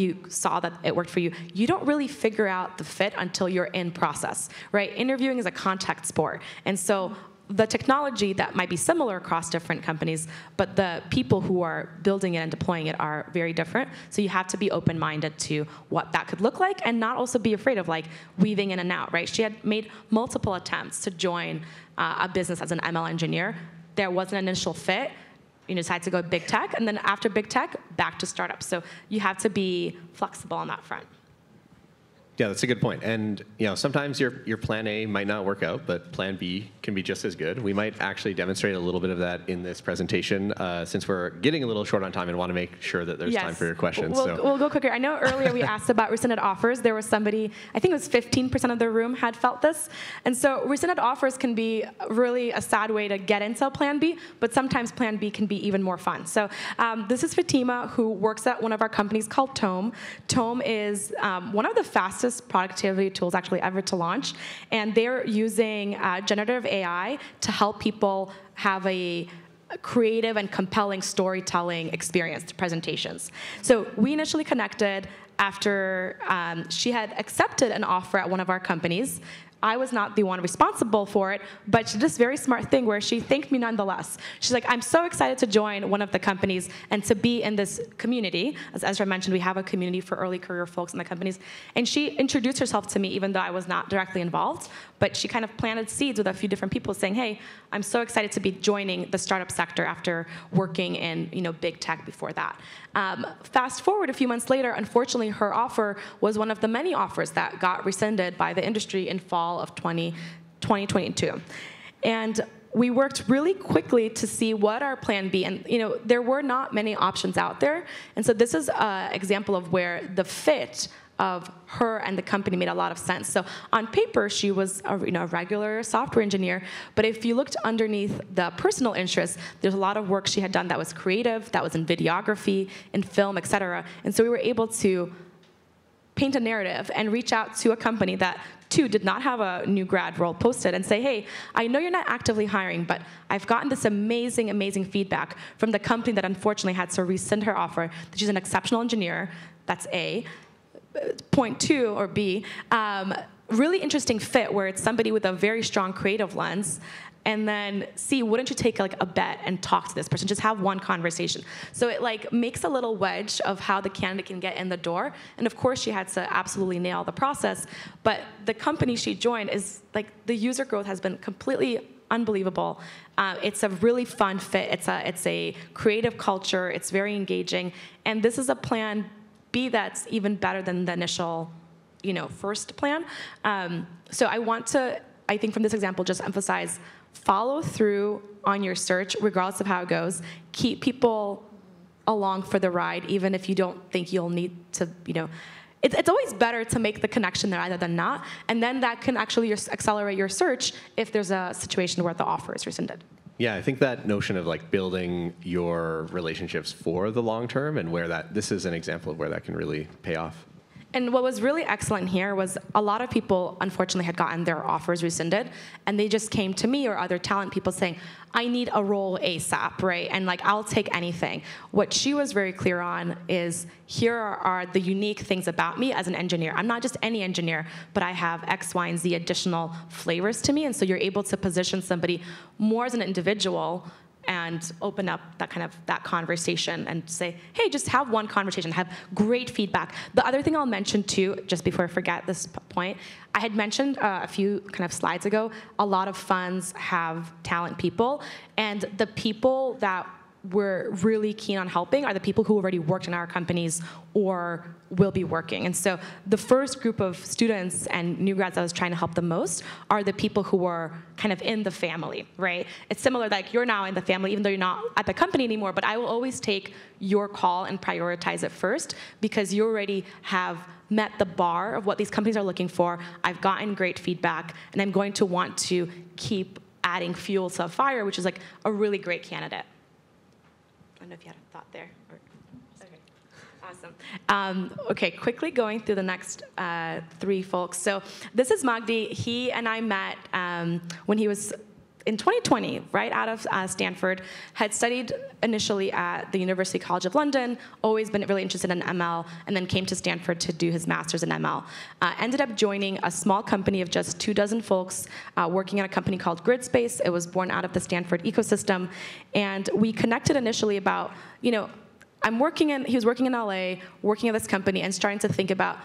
you saw that it worked for you, you don't really figure out the fit until you're in process, right? Interviewing is a contact sport. And so the technology that might be similar across different companies, but the people who are building it and deploying it are very different. So you have to be open-minded to what that could look like and not also be afraid of like weaving in and out, right? She had made multiple attempts to join uh, a business as an M L engineer. There was an initial fit. You decided to go big tech, and then after big tech, back to startups. So you have to be flexible on that front. Yeah, that's a good point. And you know, sometimes your, your plan A might not work out, but plan B can be just as good. We might actually demonstrate a little bit of that in this presentation, uh, since we're getting a little short on time and want to make sure that there's yes. time for your questions. We'll, so. we'll go quicker. I know earlier we asked about rescinded offers. There was somebody, I think it was fifteen percent of the room had felt this. And so rescinded offers can be really a sad way to get into plan B, but sometimes plan B can be even more fun. So um, this is Fatima, who works at one of our companies called Tome. Tome is um, one of the fastest productivity tools actually ever to launch, and they're using uh, generative A I to help people have a creative and compelling storytelling experience to presentations. So we initially connected after um, she had accepted an offer at one of our companies. I was not the one responsible for it, but she did this very smart thing where she thanked me nonetheless. She's like, I'm so excited to join one of the companies and to be in this community. As Ezra mentioned, we have a community for early career folks in the companies. And she introduced herself to me, even though I was not directly involved, but she kind of planted seeds with a few different people saying, hey, I'm so excited to be joining the startup sector after working in you know, big tech before that. Um, fast forward a few months later, unfortunately, her offer was one of the many offers that got rescinded by the industry in fall of twenty twenty-two. And we worked really quickly to see what our plan B, and you know, there were not many options out there. And so this is an example of where the fit of her and the company made a lot of sense. So on paper, she was a you know, regular software engineer, but if you looked underneath the personal interests, there's a lot of work she had done that was creative, that was in videography, in film, et cetera. And so we were able to paint a narrative and reach out to a company that two did not have a new grad role posted and say, hey, I know you're not actively hiring, but I've gotten this amazing, amazing feedback from the company that unfortunately had to rescind her offer, that she's an exceptional engineer, that's A. Point two, or B, um, really interesting fit where it's somebody with a very strong creative lens. And then C, wouldn't you take like a bet and talk to this person? Just have one conversation. So it like makes a little wedge of how the candidate can get in the door. And of course she had to absolutely nail the process, but the company she joined is like, the user growth has been completely unbelievable. Uh, it's a really fun fit. It's a, it's a creative culture. It's very engaging. And this is a plan B that's even better than the initial, you know, first plan. Um, so I want to, I think from this example, just emphasize follow through on your search, regardless of how it goes. Keep people along for the ride, even if you don't think you'll need to, you know. It's, it's always better to make the connection there rather than not, and then that can actually accelerate your search if there's a situation where the offer is rescinded. Yeah, I think that notion of like building your relationships for the long term and where that, this is an example of where that can really pay off. And what was really excellent here was a lot of people, unfortunately, had gotten their offers rescinded, and they just came to me or other talent people saying, I need a role ASAP, right? And like, I'll take anything. What she was very clear on is, here are the unique things about me as an engineer. I'm not just any engineer, but I have X, Y, and Z additional flavors to me. And so you're able to position somebody more as an individual and open up that kind of that conversation and say, hey, just have one conversation, have great feedback. The other thing I'll mention too, just before I forget this point, I had mentioned uh, a few kind of slides ago, a lot of funds have talent people, and the people that we're really keen on helping are the people who already worked in our companies or will be working. And so the first group of students and new grads I was trying to help the most are the people who were kind of in the family, right? It's similar, like you're now in the family, even though you're not at the company anymore, but I will always take your call and prioritize it first, because you already have met the bar of what these companies are looking for. I've gotten great feedback, and I'm going to want to keep adding fuel to a fire, which is like a really great candidate. I don't know if you had a thought there. Awesome. Um, okay, quickly going through the next uh, three folks. So this is Magdi. He and I met um, when he was in twenty twenty, right out of uh, Stanford, had studied initially at the University College of London, always been really interested in M L, and then came to Stanford to do his master's in M L. Uh, ended up joining a small company of just two dozen folks uh, working at a company called GridSpace. It was born out of the Stanford ecosystem. And we connected initially about, you know, I'm working in, he was working in L A, working at this company, and starting to think about,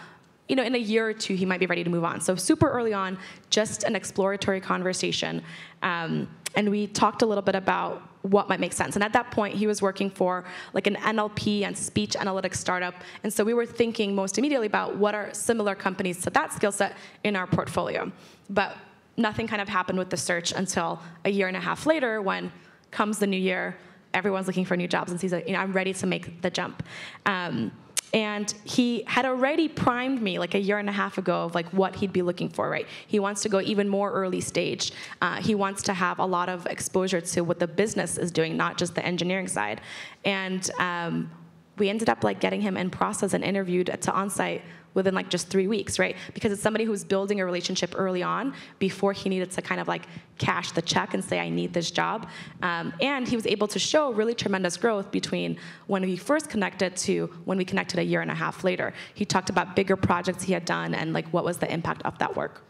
you know, in a year or two, he might be ready to move on. So super early on, just an exploratory conversation. Um, and we talked a little bit about what might make sense. And at that point, he was working for like an N L P and speech analytics startup. And so we were thinking most immediately about what are similar companies to that skill set in our portfolio. But nothing kind of happened with the search until a year and a half later, when comes the new year, everyone's looking for new jobs, and he's like, you know, I'm ready to make the jump. Um, and he had already primed me like a year and a half ago of like what he'd be looking for, right? He wants to go even more early stage. Uh, he wants to have a lot of exposure to what the business is doing, not just the engineering side. And um, we ended up like getting him in process and interviewed to onsite within like just three weeks, right? Because it's somebody who's building a relationship early on before he needed to kind of like cash the check and say, I need this job. Um, and he was able to show really tremendous growth between when we first connected to when we connected a year and a half later. He talked about bigger projects he had done and like what was the impact of that work.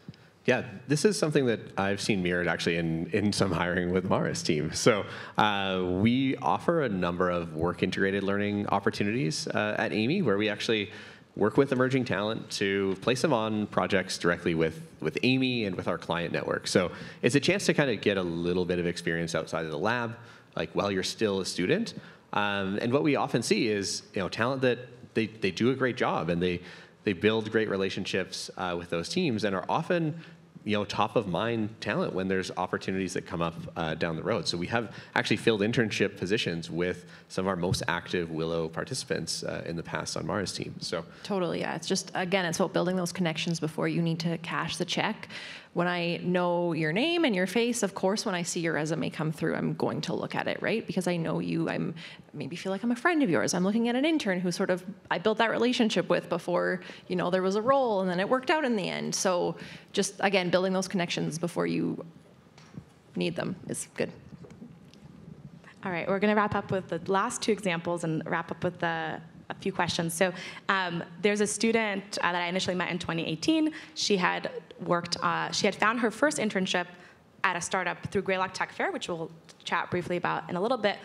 Yeah, this is something that I've seen mirrored actually in, in some hiring with Mara's team. So uh, we offer a number of work-integrated learning opportunities uh, at Amii, where we actually work with emerging talent to place them on projects directly with, with Amii and with our client network. So it's a chance to kind of get a little bit of experience outside of the lab, like while you're still a student. Um, and what we often see is, you know, talent that they, they do a great job, and they, they build great relationships uh, with those teams, and are often, you know, top of mind talent when there's opportunities that come up uh, down the road. So we have actually filled internship positions with some of our most active Willow participants uh, in the past on Mara's team. So totally, yeah. It's just, again, it's about building those connections before you need to cash the check. When I know your name and your face, of course, when I see your resume come through, I'm going to look at it, right? Because I know you, I'm maybe feel like I'm a friend of yours. I'm looking at an intern who sort of, I built that relationship with before, you know, there was a role, and then it worked out in the end. So just, again, building those connections before you need them is good. All right, we're gonna wrap up with the last two examples and wrap up with the a few questions. So um, there's a student uh, that I initially met in twenty eighteen. She had worked, uh, she had found her first internship at a startup through Greylock Tech Fair, which we'll chat briefly about in a little bit,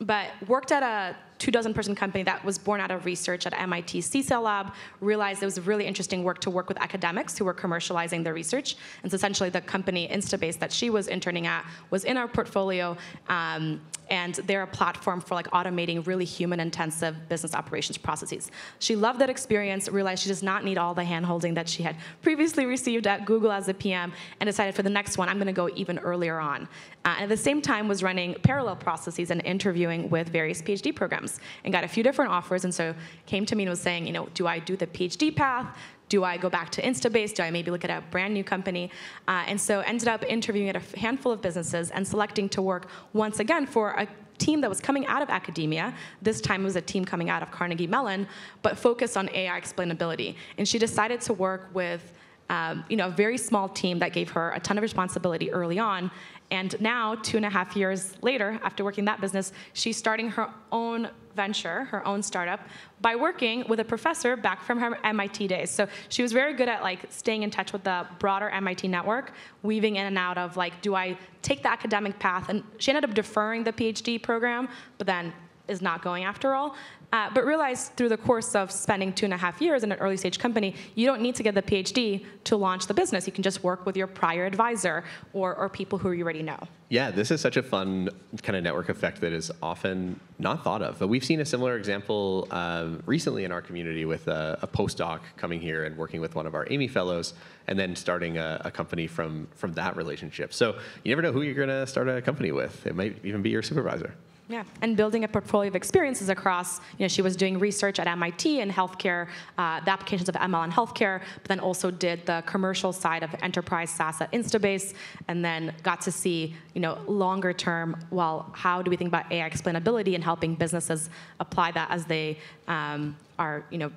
but worked at a two dozen person company that was born out of research at M I T's C SAIL lab, realized it was really interesting work to work with academics who were commercializing their research. And so essentially the company Instabase that she was interning at was in our portfolio, um, and they're a platform for like automating really human intensive business operations processes. She loved that experience, realized she does not need all the hand holding that she had previously received at Google as a P M, and decided for the next one, I'm gonna go even earlier on. Uh, and at the same time was running parallel processes and interviewing with various PhD programs, and got a few different offers, and so came to me and was saying, you know, do I do the PhD path? Do I go back to Instabase? Do I maybe look at a brand new company? Uh, and so ended up interviewing at a handful of businesses and selecting to work once again for a team that was coming out of academia. This time it was a team coming out of Carnegie Mellon, but focused on A I explainability. And she decided to work with um, you know, a very small team that gave her a ton of responsibility early on. And now, two and a half years later, after working that business, she's starting her own venture, her own startup, by working with a professor back from her M I T days. So she was very good at like staying in touch with the broader M I T network, weaving in and out of like, do I take the academic path? And she ended up deferring the PhD program, but then is not going after all. Uh, but realized through the course of spending two and a half years in an early stage company, you don't need to get the PhD to launch the business. You can just work with your prior advisor or, or people who you already know. Yeah, this is such a fun kind of network effect that is often not thought of. But we've seen a similar example uh, recently in our community with a, a postdoc coming here and working with one of our Amii fellows and then starting a, a company from, from that relationship. So you never know who you're going to start a company with. It might even be your supervisor. Yeah, and building a portfolio of experiences across, you know, she was doing research at M I T in healthcare, uh, the applications of M L in healthcare, but then also did the commercial side of enterprise SaaS at Instabase, and then got to see, you know, longer term, well, how do we think about A I explainability and helping businesses apply that as they um, are, you know,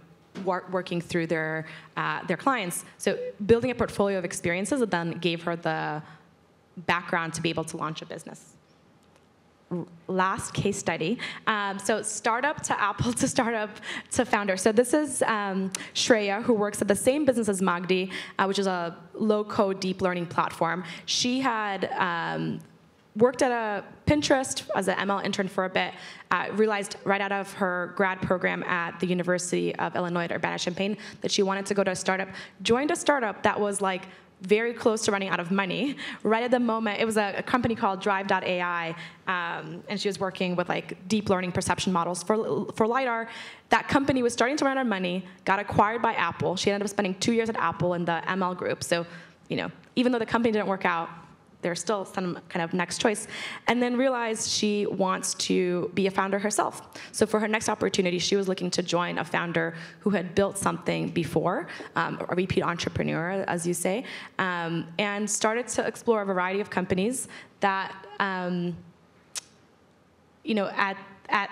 wor working through their, uh, their clients. So building a portfolio of experiences that then gave her the background to be able to launch a business. Last case study. Um, so startup to Apple to startup to founder. So this is um, Shreya, who works at the same business as Magdi, uh, which is a low-code deep learning platform. She had um, worked at a Pinterest as an M L intern for a bit, uh, realized right out of her grad program at the University of Illinois at Urbana-Champaign that she wanted to go to a startup, joined a startup that was like very close to running out of money. Right at the moment, it was a, a company called Drive dot A I, um, and she was working with like deep learning perception models for, for LiDAR. That company was starting to run out of money, got acquired by Apple. She ended up spending two years at Apple in the M L group. So, you know, even though the company didn't work out, there's still some kind of next choice. And then realized she wants to be a founder herself. So for her next opportunity, she was looking to join a founder who had built something before, um, a repeat entrepreneur, as you say, um, and started to explore a variety of companies that, um, you know, at, at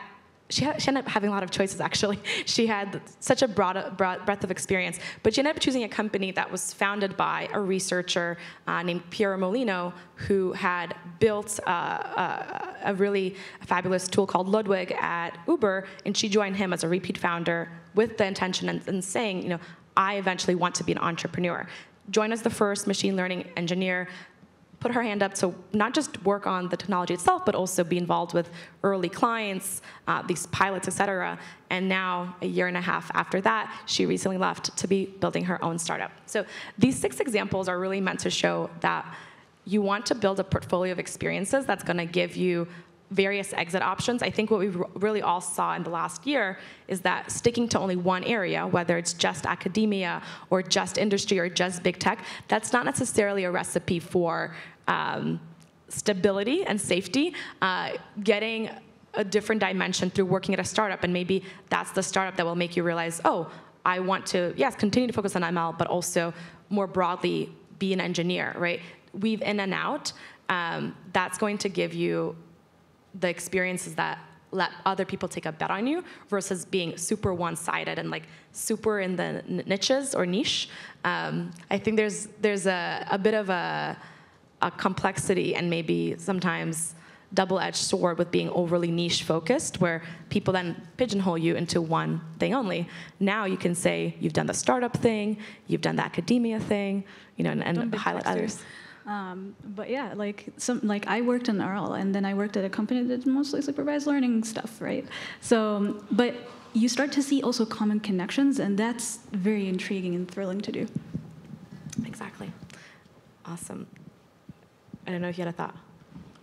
She, had, she ended up having a lot of choices, actually. She had such a broad, broad breadth of experience. But she ended up choosing a company that was founded by a researcher uh, named Piero Molino, who had built uh, a, a really fabulous tool called Ludwig at Uber. And she joined him as a repeat founder with the intention and, and saying, you know, I eventually want to be an entrepreneur. Joined as the first machine learning engineer. Put her hand up to not just work on the technology itself, but also be involved with early clients, uh, these pilots, et cetera. And now, a year and a half after that, she recently left to be building her own startup. So these six examples are really meant to show that you want to build a portfolio of experiences that's going to give you various exit options. I think what we really all saw in the last year is that sticking to only one area, whether it's just academia or just industry or just big tech, that's not necessarily a recipe for Um, stability and safety, uh, getting a different dimension through working at a startup. And maybe that's the startup that will make you realize, oh, I want to, yes, continue to focus on M L, but also more broadly be an engineer, right? Weave in and out. Um, that's going to give you the experiences that let other people take a bet on you versus being super one-sided and like super in the niches or niche. Um, I think there's, there's a, a bit of a... A complexity and maybe sometimes double-edged sword with being overly niche focused, where people then pigeonhole you into one thing only. Now you can say you've done the startup thing, you've done the academia thing, you know, and, and highlight others. Um, but yeah, like some like I worked in R L, and then I worked at a company that did mostly supervised learning stuff, right? So, but you start to see also common connections, and that's very intriguing and thrilling to do. Exactly. Awesome. I don't know if you had a thought. Go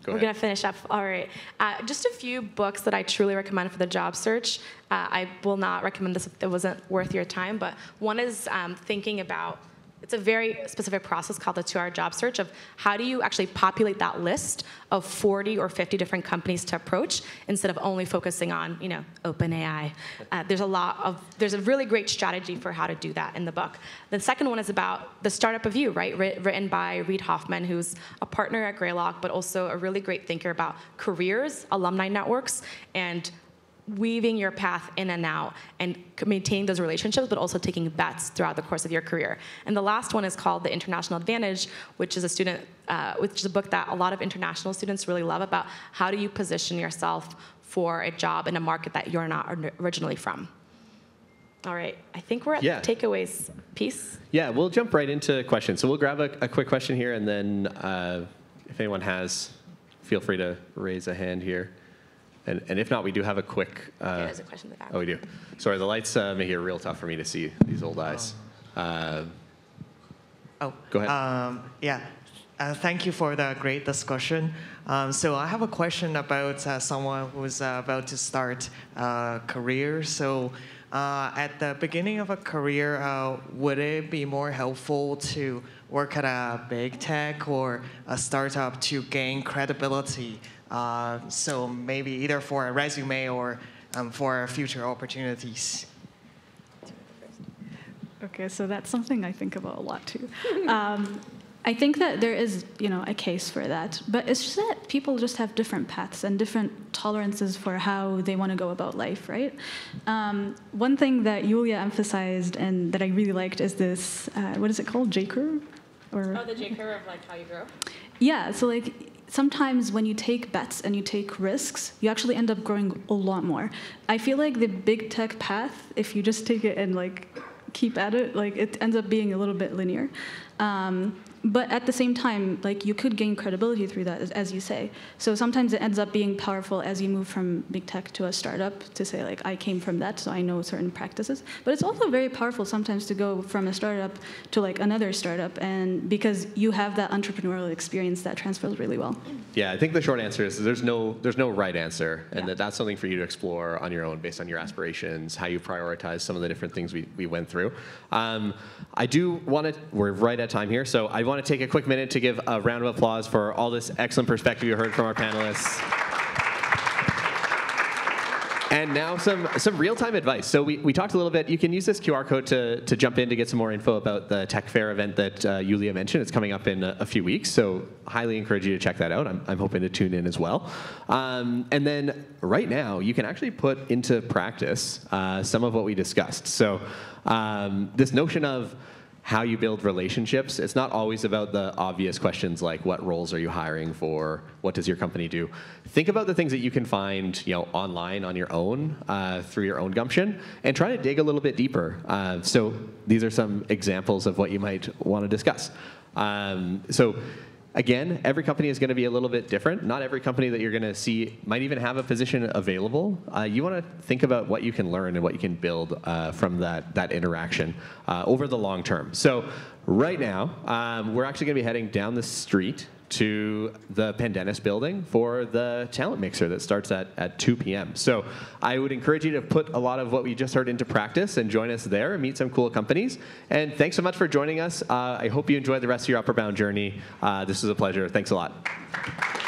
We're ahead. Gonna finish up. All right. Uh, just a few books that I truly recommend for the job search. Uh, I will not recommend this if it wasn't worth your time, but one is um, thinking about It's a very specific process called the two-hour job search of how do you actually populate that list of forty or fifty different companies to approach instead of only focusing on, you know, OpenAI. Uh, there's a lot of, there's a really great strategy for how to do that in the book. The second one is about The Startup of You, right, Wr- written by Reid Hoffman, who's a partner at Greylock, but also a really great thinker about careers, alumni networks, and weaving your path in and out and maintaining those relationships, but also taking bets throughout the course of your career. And the last one is called The International Advantage, which is a student, uh, which is a book that a lot of international students really love about how do you position yourself for a job in a market that you're not originally from. All right, I think we're at yeah. the takeaways piece. Yeah, we'll jump right into questions. So we'll grab a, a quick question here, and then uh, if anyone has, feel free to raise a hand here. And, and if not, we do have a quick. Uh, There's a question in the back. Oh, we do. Sorry, the lights uh, make it real tough for me to see these old eyes. Uh, oh, go ahead. Um, yeah, uh, thank you for the great discussion. Um, so I have a question about uh, someone who's uh, about to start a career. So uh, at the beginning of a career, uh, would it be more helpful to work at a big tech or a startup to gain credibility? Uh, so maybe either for a resume or um, for future opportunities. Okay, so that's something I think about a lot too. Um, I think that there is, you know, a case for that, but it's just that people just have different paths and different tolerances for how they want to go about life, right? Um, one thing that Yulia emphasized and that I really liked is this, uh, what is it called, J-curve? Or, oh, the J-curve of like how you grow? Yeah, so like, sometimes when you take bets and you take risks, you actually end up growing a lot more. I feel like the big tech path, if you just take it and like keep at it, like it ends up being a little bit linear. Um, but at the same time, like you could gain credibility through that, as, as you say. So sometimes it ends up being powerful as you move from big tech to a startup to say like, I came from that, so I know certain practices. But it's also very powerful sometimes to go from a startup to like another startup, and because you have that entrepreneurial experience that transfers really well. Yeah, I think the short answer is there's no there's no right answer, and yeah. that that's something for you to explore on your own based on your aspirations, how you prioritize some of the different things we, we went through. Um, I do want to, we're right at time here, so I want to take a quick minute to give a round of applause for all this excellent perspective you heard from our panelists. And now some, some real-time advice. So we, we talked a little bit. You can use this Q R code to, to jump in to get some more info about the Tech Fair event that uh, Yulia mentioned. It's coming up in a, a few weeks, so highly encourage you to check that out. I'm, I'm hoping to tune in as well. Um, and then right now, you can actually put into practice uh, some of what we discussed. So um, this notion of how you build relationships. It's not always about the obvious questions like what roles are you hiring for, what does your company do. Think about the things that you can find, you know, online on your own uh, through your own gumption, and try to dig a little bit deeper. Uh, so these are some examples of what you might want to discuss. Um, so. Again, every company is going to be a little bit different. Not every company that you're going to see might even have a position available. Uh, you want to think about what you can learn and what you can build uh, from that, that interaction uh, over the long term. So right now, um, we're actually going to be heading down the street to the Pendennis building for the talent mixer that starts at, at two p m So I would encourage you to put a lot of what we just heard into practice and join us there and meet some cool companies. And thanks so much for joining us. Uh, I hope you enjoyed the rest of your Upper Bound journey. Uh, this was a pleasure. Thanks a lot.